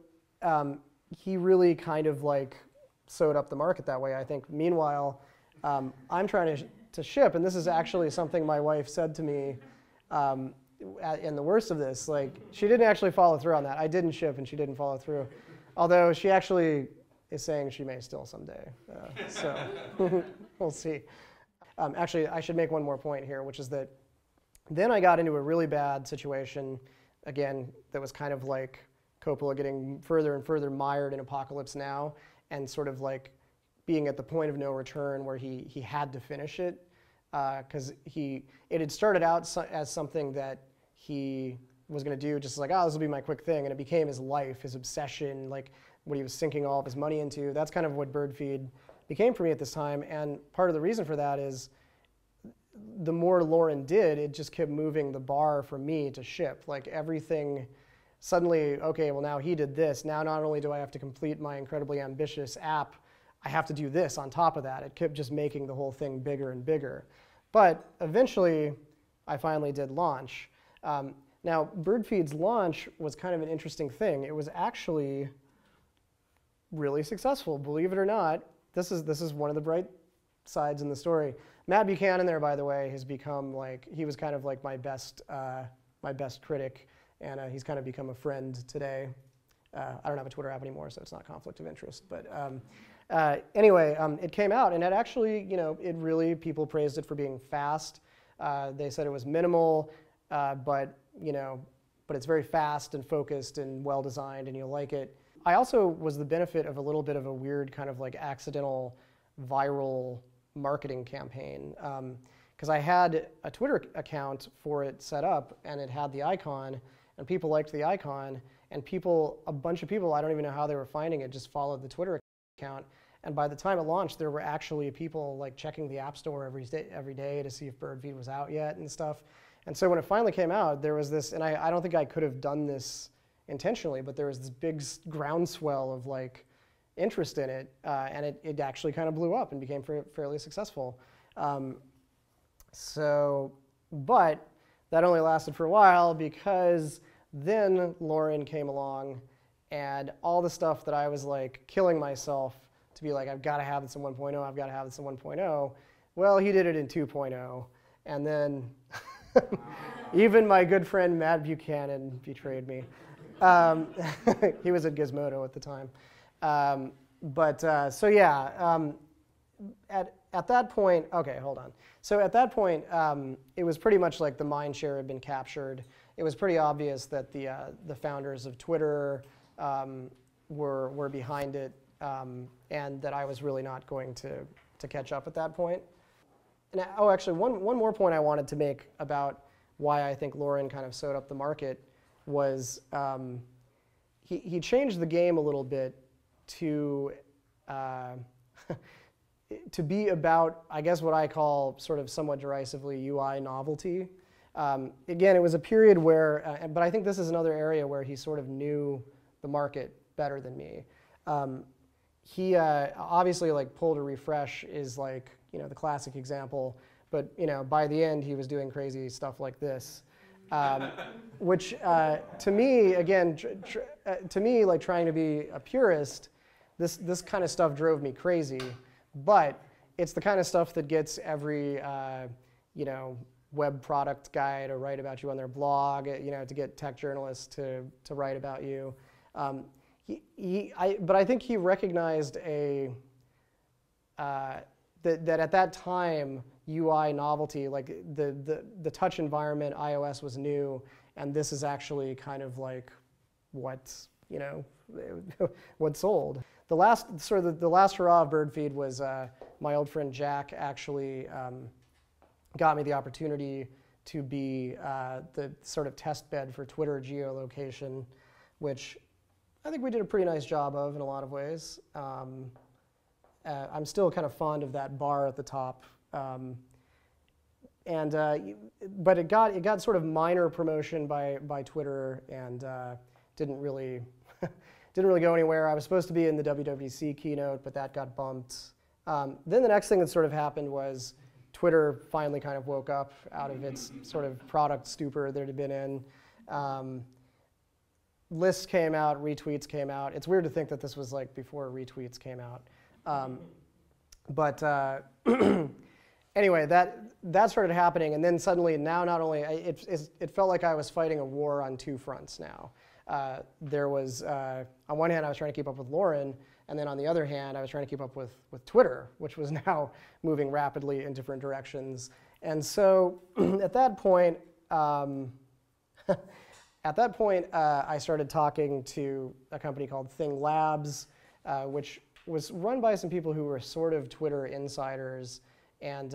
he really kind of like sewed up the market that way, I think. Meanwhile, I'm trying to ship, and this is actually something my wife said to me in the worst of this. Like, she didn't actually follow through on that. I didn't ship, and she didn't follow through. Although she actually is saying she may still someday. So we'll see. Actually, I should make one more point here, which is that then I got into a really bad situation, again, that was kind of like Coppola getting further and further mired in Apocalypse Now, and sort of like being at the point of no return where he had to finish it, because it had started out as something that he was going to do, just like, oh, this will be my quick thing, and it became his life, his obsession, like what he was sinking all of his money into. That's kind of what Birdfeed became for me at this time, and part of the reason for that is the more Loren did, it just kept moving the bar for me to ship. Like everything, suddenly, okay, well now he did this. Now not only do I have to complete my incredibly ambitious app, I have to do this on top of that. It kept just making the whole thing bigger and bigger. But eventually, I finally did launch. Now, Birdfeed's launch was kind of an interesting thing. It was actually really successful, believe it or not. This is one of the bright sides in the story. Matt Buchanan there, by the way, has become like, he was kind of like my best critic. And he's kind of become a friend today. I don't have a Twitter app anymore, so it's not conflict of interest. But anyway, it came out, and it actually, you know, it really, people praised it for being fast. They said it was minimal, but it's very fast and focused and well designed, and you'll like it. I also was the benefit of a little bit of a weird kind of like accidental viral marketing campaign. Because I had a Twitter account for it set up, and it had the icon, and people liked the icon, and a bunch of people, I don't even know how they were finding it, just followed the Twitter account. And by the time it launched, there were actually people like checking the App Store every day to see if Birdfeed was out yet and stuff. And so when it finally came out, there was this, and I don't think I could have done this intentionally, but there was this big groundswell of like interest in it, and it actually kind of blew up and became fairly successful. So, but that only lasted for a while, because then Loren came along, and all the stuff that I was like killing myself to be like, I've got to have this in 1.0, I've got to have this in 1.0. Well, he did it in 2.0, and then even my good friend Matt Buchanan betrayed me. He was at Gizmodo at the time. So yeah, at that point, okay, hold on. So at that point, it was pretty much like the mind share had been captured. It was pretty obvious that the founders of Twitter were behind it, and that I was really not going to catch up at that point. And oh, actually, one more point I wanted to make about why I think Loren kind of sewed up the market was he changed the game a little bit to. To be about, I guess, what I call sort of somewhat derisively UI novelty. Again, it was a period where, but I think this is another area where he sort of knew the market better than me. he obviously like pull to refresh is like, you know, the classic example, but you know, by the end he was doing crazy stuff like this, which to me, again, to me, like trying to be a purist, this kind of stuff drove me crazy, but it's the kind of stuff that gets every you know, web product guy to write about you on their blog, you know, to get tech journalists to write about you. But I think he recognized a that at that time UI novelty, like the touch environment, iOS was new, and this is actually kind of like what's, you know, what's sold. The last sort of the last hurrah of Birdfeed was my old friend Jack actually got me the opportunity to be the sort of test bed for Twitter geolocation, which I think we did a pretty nice job of in a lot of ways. I'm still kind of fond of that bar at the top, but it got sort of minor promotion by Twitter and didn't really didn't really go anywhere. I was supposed to be in the WWDC keynote, but that got bumped. Then the next thing that sort of happened was Twitter finally kind of woke up out of its sort of product stupor that it had been in. Lists came out, retweets came out. It's weird to think that this was like before retweets came out. Anyway, that started happening, and then suddenly now not only, it felt like I was fighting a war on two fronts now. There was, on one hand I was trying to keep up with Loren, and then on the other hand I was trying to keep up with Twitter, which was now moving rapidly in different directions. And so at that point, I started talking to a company called Thing Labs, which was run by some people who were sort of Twitter insiders, and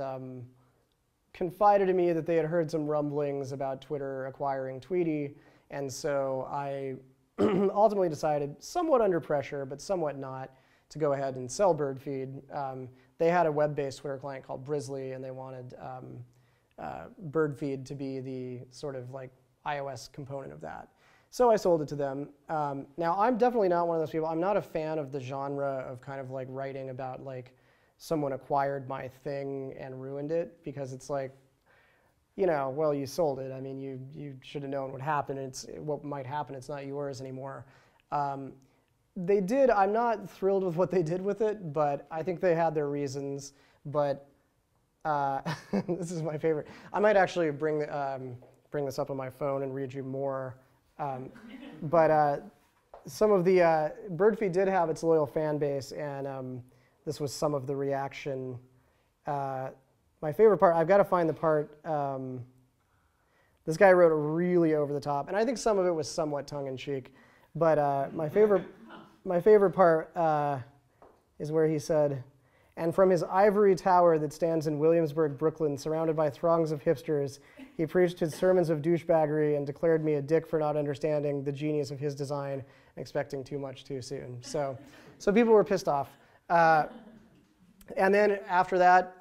confided to me that they had heard some rumblings about Twitter acquiring Tweetie. And so I ultimately decided, somewhat under pressure, but somewhat not, to go ahead and sell Birdfeed. They had a web-based Twitter client called Brizzly, and they wanted Birdfeed to be the sort of like iOS component of that. So I sold it to them. Now I'm definitely not one of those people. I'm not a fan of the genre of kind of like writing about like someone acquired my thing and ruined it, because it's like, you know, well, you sold it. I mean, you should have known what happened. It's what might happen. It's not yours anymore. They did. I'm not thrilled with what they did with it, but I think they had their reasons. But this is my favorite. I might actually bring this up on my phone and read you more. Some of the Birdfeed did have its loyal fan base, and this was some of the reaction. My favorite part, I've got to find the part, this guy wrote a really over the top, and I think some of it was somewhat tongue in cheek, but my favorite part is where he said, "And from his ivory tower that stands in Williamsburg, Brooklyn, surrounded by throngs of hipsters, he preached his sermons of douchebaggery and declared me a dick for not understanding the genius of his design and expecting too much too soon." So people were pissed off. And then after that,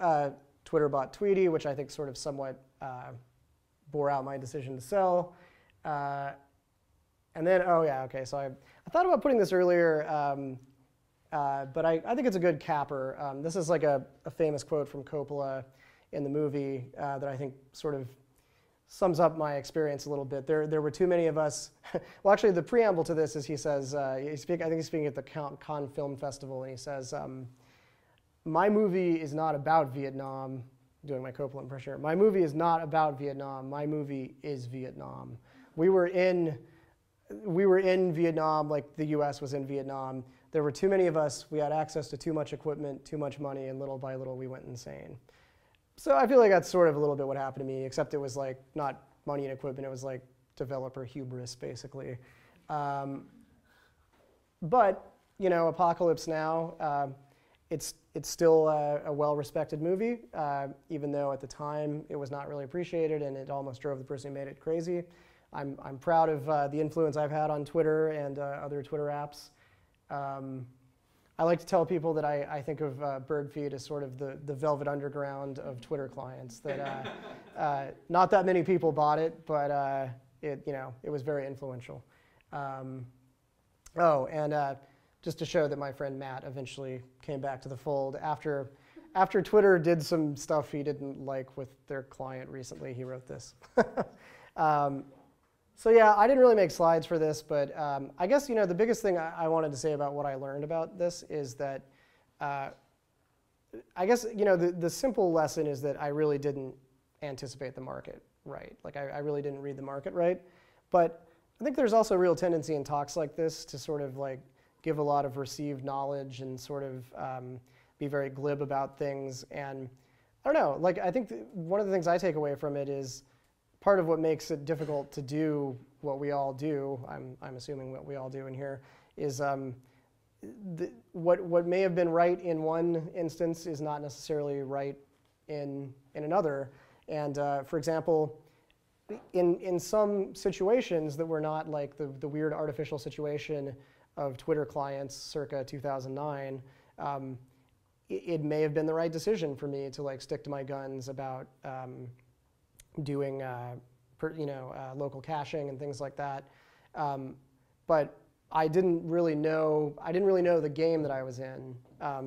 Twitter bought Tweetie, which I think sort of somewhat bore out my decision to sell. And then, oh yeah, okay, so I thought about putting this earlier, but I think it's a good capper. This is like a famous quote from Coppola in the movie that I think sort of sums up my experience a little bit. There were too many of us. Well, actually, the preamble to this is he says, I think he's speaking at the Cannes Film Festival, and he says, "My movie is not about Vietnam." Doing my Coppola impression. "My movie is not about Vietnam. My movie is Vietnam. We were in Vietnam like the U.S. was in Vietnam. There were too many of us. We had access to too much equipment, too much money, and little by little we went insane." So I feel like that's sort of a little bit what happened to me, except it was like not money and equipment, it was like developer hubris, basically. But, you know, Apocalypse Now, it's still a well-respected movie, even though at the time it was not really appreciated and it almost drove the person who made it crazy. I'm proud of the influence I've had on Twitter and other Twitter apps. I like to tell people that I think of Birdfeed as sort of the Velvet Underground of Twitter clients. That not that many people bought it, but it was very influential. just to show that my friend Matt eventually came back to the fold. After Twitter did some stuff he didn't like with their client recently, he wrote this. So yeah, I didn't really make slides for this, but I guess the biggest thing I wanted to say about what I learned about this is that I guess the simple lesson is that I really didn't anticipate the market right. Like I really didn't read the market right. But I think there's also a real tendency in talks like this to sort of like give a lot of received knowledge and sort of be very glib about things. And I don't know, like I think one of the things I take away from it is part of what makes it difficult to do what we all do, I'm assuming what we all do in here, is what may have been right in one instance is not necessarily right in another. And for example, in some situations that were not like the weird artificial situation of Twitter clients circa 2009, it may have been the right decision for me to like stick to my guns about doing local caching and things like that, but I didn't really know the game that I was in.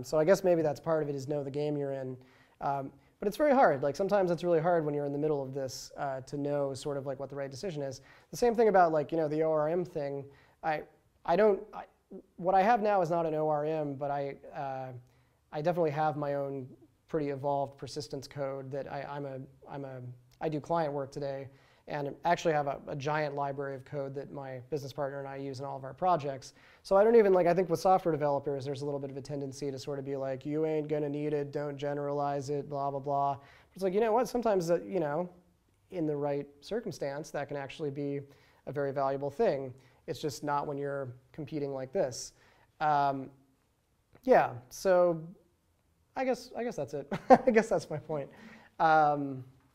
So I guess maybe that's part of it, is know the game you're in. But it's very hard. Like sometimes it's really hard when you're in the middle of this to know sort of like what the right decision is. The same thing about like the ORM thing. What I have now is not an ORM, but I definitely have my own pretty evolved persistence code that I do client work today, and actually have a giant library of code that my business partner and I use in all of our projects. So I don't even like, I think with software developers, there's a little bit of a tendency to sort of be like, you ain't gonna need it, don't generalize it, blah, blah, blah. It's like, you know what, sometimes, in the right circumstance, that can actually be a very valuable thing. It's just not when you're competing like this. Yeah, so I guess that's it. I guess that's my point.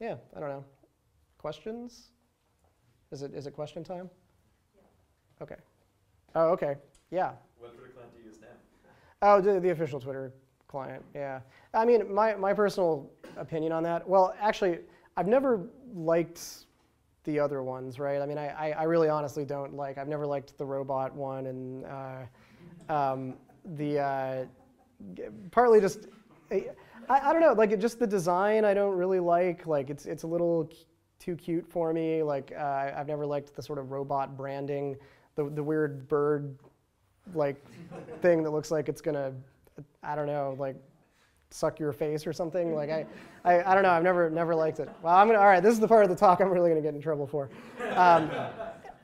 Yeah, I don't know. Questions? Is it question time? Yeah. Okay. Oh, okay. Yeah. What Twitter client do you use now? Oh, the official Twitter client. Yeah. I mean, my personal opinion on that. Well, actually, I've never liked the other ones, right? I mean, I really honestly don't like. I've never liked the robot one, and partly just. I don't know, like just the design I don't really like. Like it's a little too cute for me. Like I've never liked the sort of robot branding, the weird bird like thing that looks like it's gonna, I don't know, like suck your face or something. Like I don't know. I've never liked it. Well, all right. This is the part of the talk I'm really gonna get in trouble for.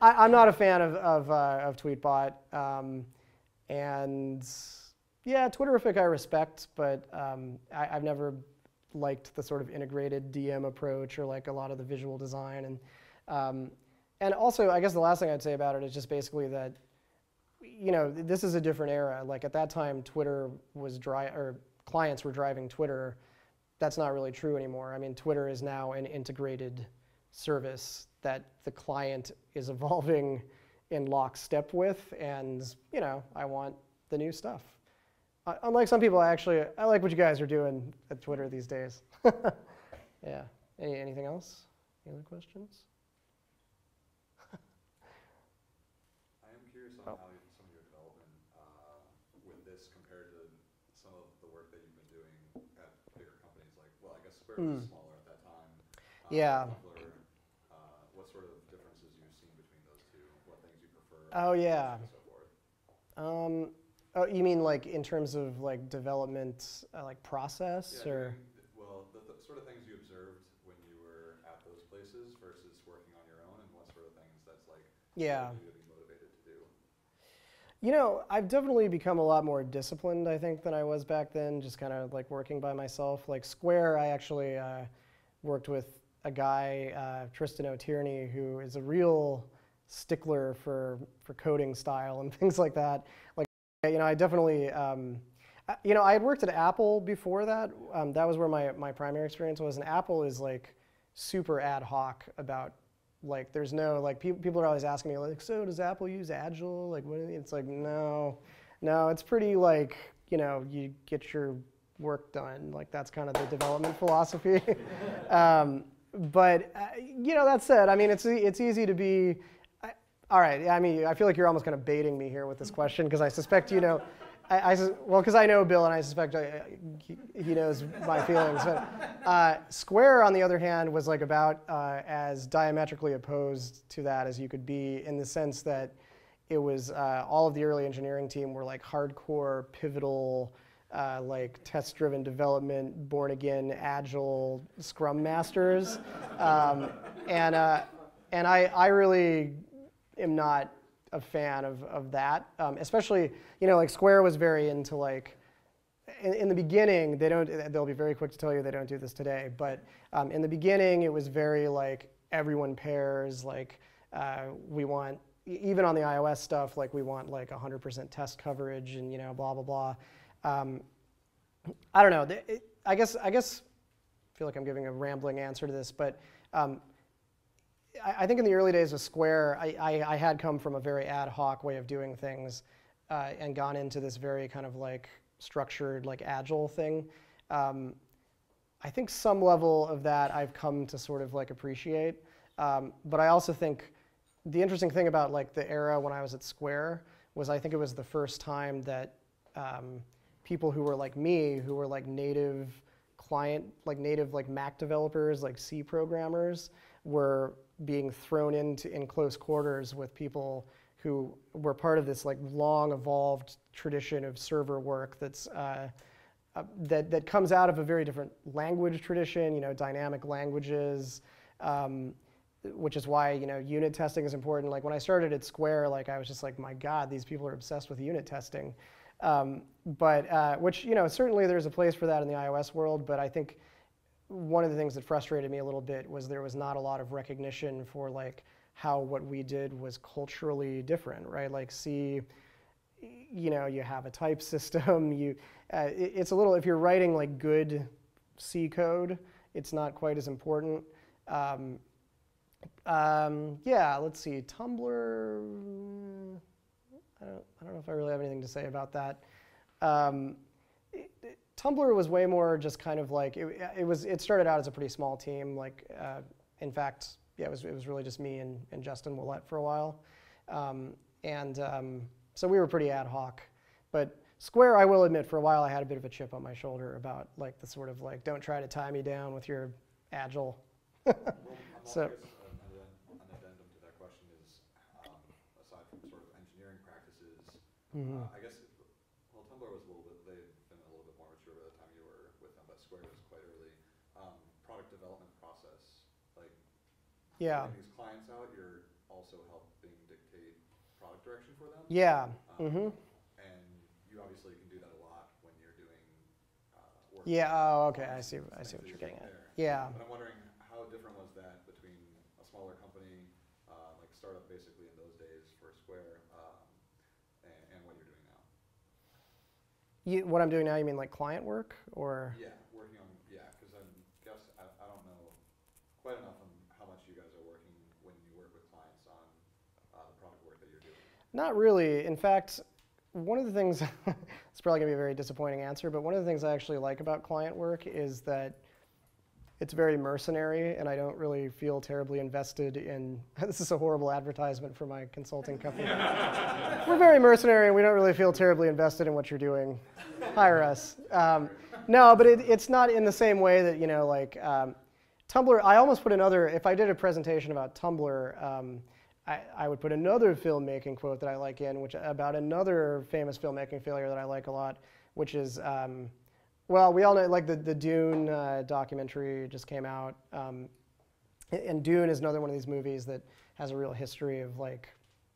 I'm not a fan of Tweetbot, and. Yeah, Twitterrific I respect, but I've never liked the sort of integrated DM approach or like a lot of the visual design. And also, I guess the last thing I'd say about it is just basically that, this is a different era. Like at that time, Twitter was clients were driving Twitter. That's not really true anymore. I mean, Twitter is now an integrated service that the client is evolving in lockstep with, and I want the new stuff. Unlike some people, I like what you guys are doing at Twitter these days. Yeah. Anything else? Any other questions? I am curious on how some of your development with this compared to some of the work that you've been doing at bigger companies like, well, I guess Square was smaller at that time. Yeah. Tumblr, what sort of differences you've seen between those two? What things you prefer? Oh yeah. And so forth. Oh, you mean like in terms of like development, like process, yeah, or? Well, the sort of things you observed when you were at those places versus working on your own, and what sort of things that's like, yeah, you would be motivated to do. I've definitely become a lot more disciplined, I think, than I was back then. Just kind of like working by myself. Like Square, I actually worked with a guy, Tristan O'Tierney, who is a real stickler for coding style and things like that. Like. I definitely, I had worked at Apple before that. That was where my primary experience was, and Apple is like super ad hoc about, like, there's no, like, people are always asking me, like, so does Apple use Agile? Like, what? It's like, no, it's pretty, like, you get your work done. Like, that's kind of the development philosophy. But, that said, I mean, it's easy to be, All right. I mean, I feel like you're almost kind of baiting me here with this question because I suspect you know. Well, because I know Bill, and I suspect he knows my feelings. But Square, on the other hand, was like about as diametrically opposed to that as you could be, in the sense that it was all of the early engineering team were like hardcore, pivotal, like test-driven development, born-again, agile Scrum masters, and I really am not a fan of that, especially, you know, like Square was very into like, in the beginning, they'll be very quick to tell you they don't do this today, but in the beginning it was very like, everyone pairs, like we want, even on the iOS stuff, like we want like 100% test coverage and, you know, blah, blah, blah. I don't know, I guess, I feel like I'm giving a rambling answer to this, but I think in the early days of Square, I had come from a very ad hoc way of doing things and gone into this very kind of like structured, like agile thing. I think some level of that I've come to sort of like appreciate. But I also think the interesting thing about like the era when I was at Square was I think it was the first time that people who were like me, who were like native client, like native like Mac developers, like C programmers, were being thrown into in close quarters with people who were part of this like long evolved tradition of server work that's that comes out of a very different language tradition, you know, dynamic languages, which is why, you know, unit testing is important. Like when I started at Square, like I was just like, my God, these people are obsessed with unit testing, which, you know, certainly there's a place for that in the iOS world, but I think one of the things that frustrated me a little bit was there was not a lot of recognition for like how what we did was culturally different, right? Like C, you know, you have a type system. It's a little, if you're writing like good C code, it's not quite as important. Yeah, let's see, Tumblr. I don't know if I really have anything to say about that. Tumblr was way more just kind of like it started out as a pretty small team. Like in fact, yeah, it was really just me and Justin Willett for a while, so we were pretty ad hoc. But Square, I will admit, for a while I had a bit of a chip on my shoulder about like the sort of like, don't try to tie me down with your agile. So. An addendum to that question is aside from sort of engineering practices, I guess. Yeah. These clients out, you're also helping dictate product direction for them. Yeah. And you obviously can do that a lot when you're doing work. Yeah. Oh, okay. I see what you're getting at. Yeah. But I'm wondering how different was that between a smaller company, like startup, basically in those days for Square, and what you're doing now. What I'm doing now, you mean like client work, or? Yeah, working on because I guess I don't know quite enough. Not really. In fact, one of the things, it's probably going to be a very disappointing answer, but one of the things I actually like about client work is that it's very mercenary, and I don't really feel terribly invested in, this is a horrible advertisement for my consulting company. We're very mercenary, and we don't really feel terribly invested in what you're doing. Hire us. No, but it's not in the same way that, you know, like Tumblr, I almost put another, if I did a presentation about Tumblr, I would put another filmmaking quote that I like in, which about another famous filmmaking failure that I like a lot, which is, well, we all know, like the Dune documentary just came out, and Dune is another one of these movies that has a real history of like,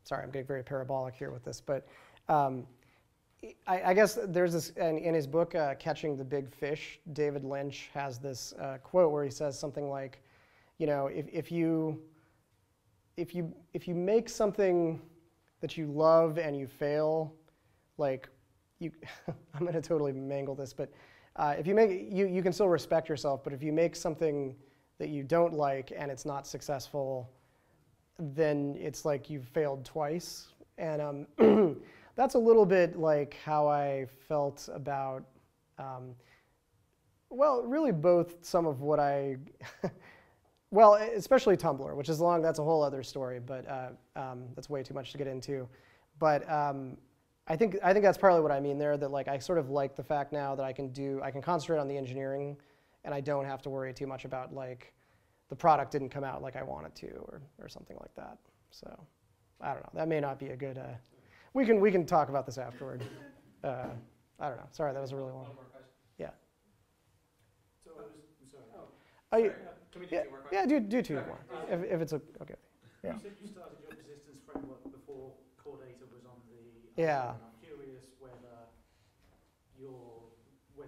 sorry, I'm getting very parabolic here with this, but I guess there's this, in his book, Catching the Big Fish, David Lynch has this quote where he says something like, you know, if you make something that you love and you fail, like you, I'm gonna totally mangle this, but if you make, you can still respect yourself, but if you make something that you don't like and it's not successful, then it's like you've failed twice. And that's a little bit like how I felt about, well, really both some of what I Well, especially Tumblr, which is long. That's a whole other story, but that's way too much to get into. But I think that's partly what I mean there. That like I sort of like the fact now that I can concentrate on the engineering, and I don't have to worry too much about like the product didn't come out like I wanted to or something like that. So I don't know. That may not be a good. We can talk about this afterward. I don't know. Sorry, that was a really long. One more question. Yeah. So I'm sorry. Can we do 2 more questions? Yeah, do 2 more, if it's okay. Yeah. You said you started your resistance framework before Core Data was on the yeah. I'm curious whether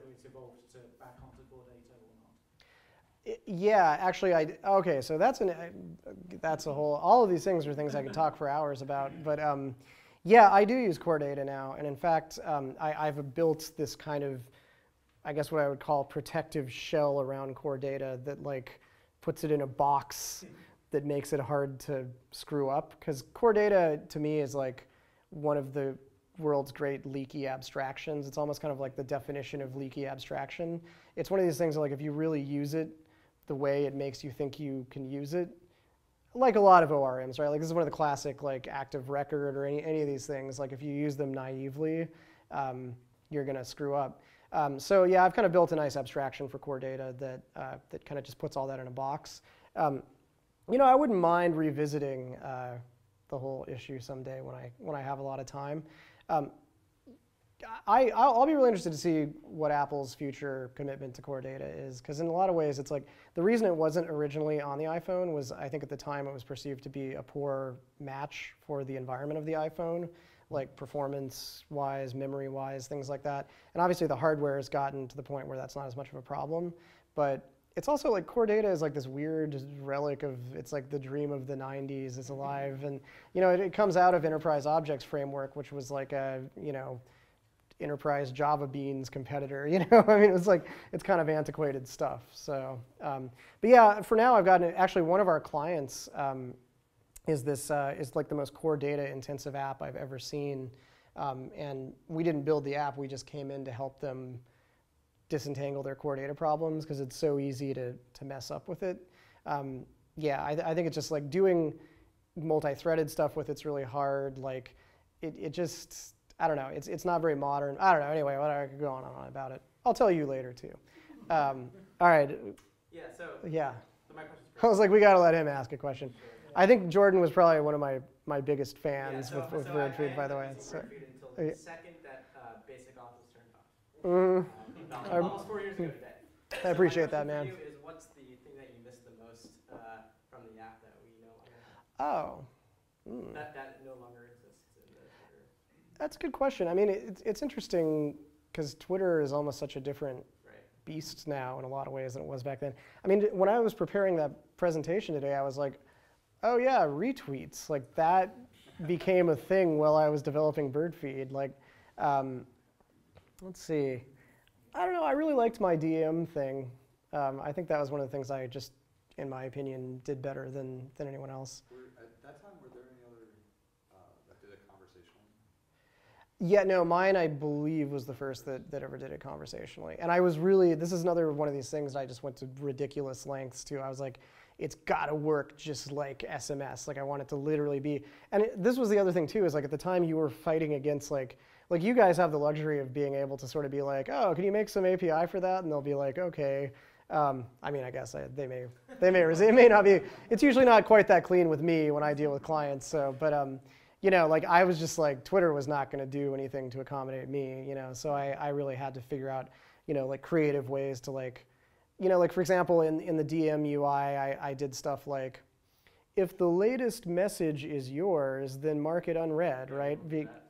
it's evolved to back onto Core Data or not. Yeah, actually, okay, so that's a whole, all of these things are things I could talk for hours about, but yeah, I do use Core Data now, and in fact, I've built this kind of, I guess what I would call protective shell around Core Data that like, puts it in a box that makes it hard to screw up. Because Core Data, to me, is like one of the world's great leaky abstractions. It's almost kind of like the definition of leaky abstraction. It's one of these things that, like, if you really use it the way it makes you think you can use it, like a lot of ORMs, right? Like this is one of the classic like active record or any of these things. Like if you use them naively, you're gonna screw up. So yeah, I've kind of built a nice abstraction for Core Data that that kind of just puts all that in a box. You know, I wouldn't mind revisiting the whole issue someday when I have a lot of time. I'll be really interested to see what Apple's future commitment to Core Data is, because in a lot of ways it's like the reason it wasn't originally on the iPhone was I think at the time it was perceived to be a poor match for the environment of the iPhone. Like performance-wise, memory-wise, things like that. And obviously the hardware has gotten to the point where that's not as much of a problem. But it's also like Core Data is like this weird relic of, it's like the dream of the 90s is alive. And you know, it comes out of Enterprise Objects Framework, which was like a, you know, Enterprise Java Beans competitor, you know? I mean, it was like, it's kind of antiquated stuff. So, but yeah, for now I've gotten, actually one of our clients, is like the most Core Data intensive app I've ever seen. And we didn't build the app, we just came in to help them disentangle their Core Data problems because it's so easy to mess up with it. Yeah, I think it's just like doing multi-threaded stuff with it's really hard. Like it just, I don't know, it's not very modern. I don't know, anyway, I could go on and on about it. I'll tell you later too. All right. Yeah, so. Yeah. So my question's I was like, we gotta let him ask a question. I think Jordan was probably one of my biggest fans with Birdfeed, by the way. So, until the second that basic auth was turned off. Almost 4 years ago today. I appreciate that, man. Is what's the thing that you miss the most from the app that we no longer have? Oh. Mm. That no longer exists in the Twitter. That's a good question. I mean, it's interesting because Twitter is almost such a different beast now in a lot of ways than it was back then. I mean, when I was preparing that presentation today, I was like, oh yeah, retweets, like that became a thing while I was developing Birdfeed. Like, let's see, I don't know, I really liked my DM thing. I think that was one of the things I just, in my opinion, did better than anyone else. At that time, were there any other, that did a conversational? Yeah, no, mine I believe was the first that ever did it conversationally. And I was really, this is another one of these things that I just went to ridiculous lengths to. I was like, it's gotta work just like SMS. Like I want it to literally be, and this was the other thing too, is like at the time you were fighting against like you guys have the luxury of being able to sort of be like, oh, can you make some API for that? And they'll be like, okay. I mean, I guess they may resist, it may not be, it's usually not quite that clean with me when I deal with clients. So, but you know, like I was just like, Twitter was not gonna do anything to accommodate me, you know? So I really had to figure out, you know, like creative ways to like, you know, like for example, in the DM UI, I did stuff like, if the latest message is yours, then mark it unread, right?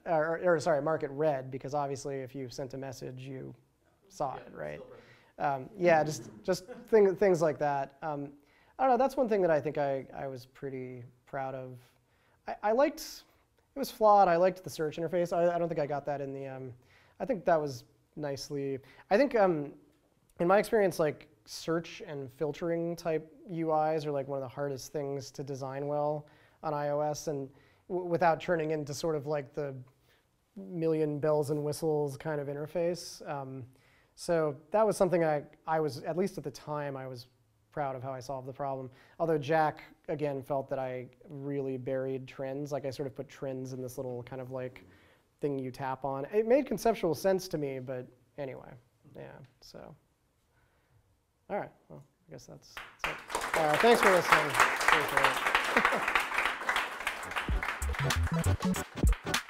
Sorry, mark it read, because obviously if you sent a message, you saw it, right? Yeah, just things like that. I don't know, that's one thing that I think I was pretty proud of. I liked, it was flawed, I liked the search interface. I don't think I got that in the, I think that was nicely, I think in my experience, like, search and filtering type UIs are like one of the hardest things to design well on iOS, and without turning into sort of like the million bells and whistles kind of interface. So that was something I was, at least at the time, I was proud of how I solved the problem. Although Jack, again, felt that I really buried trends. Like I sort of put trends in this little kind of like thing you tap on. It made conceptual sense to me, but anyway, yeah, so. All right, well, I guess that's it. Thanks for listening. Thanks for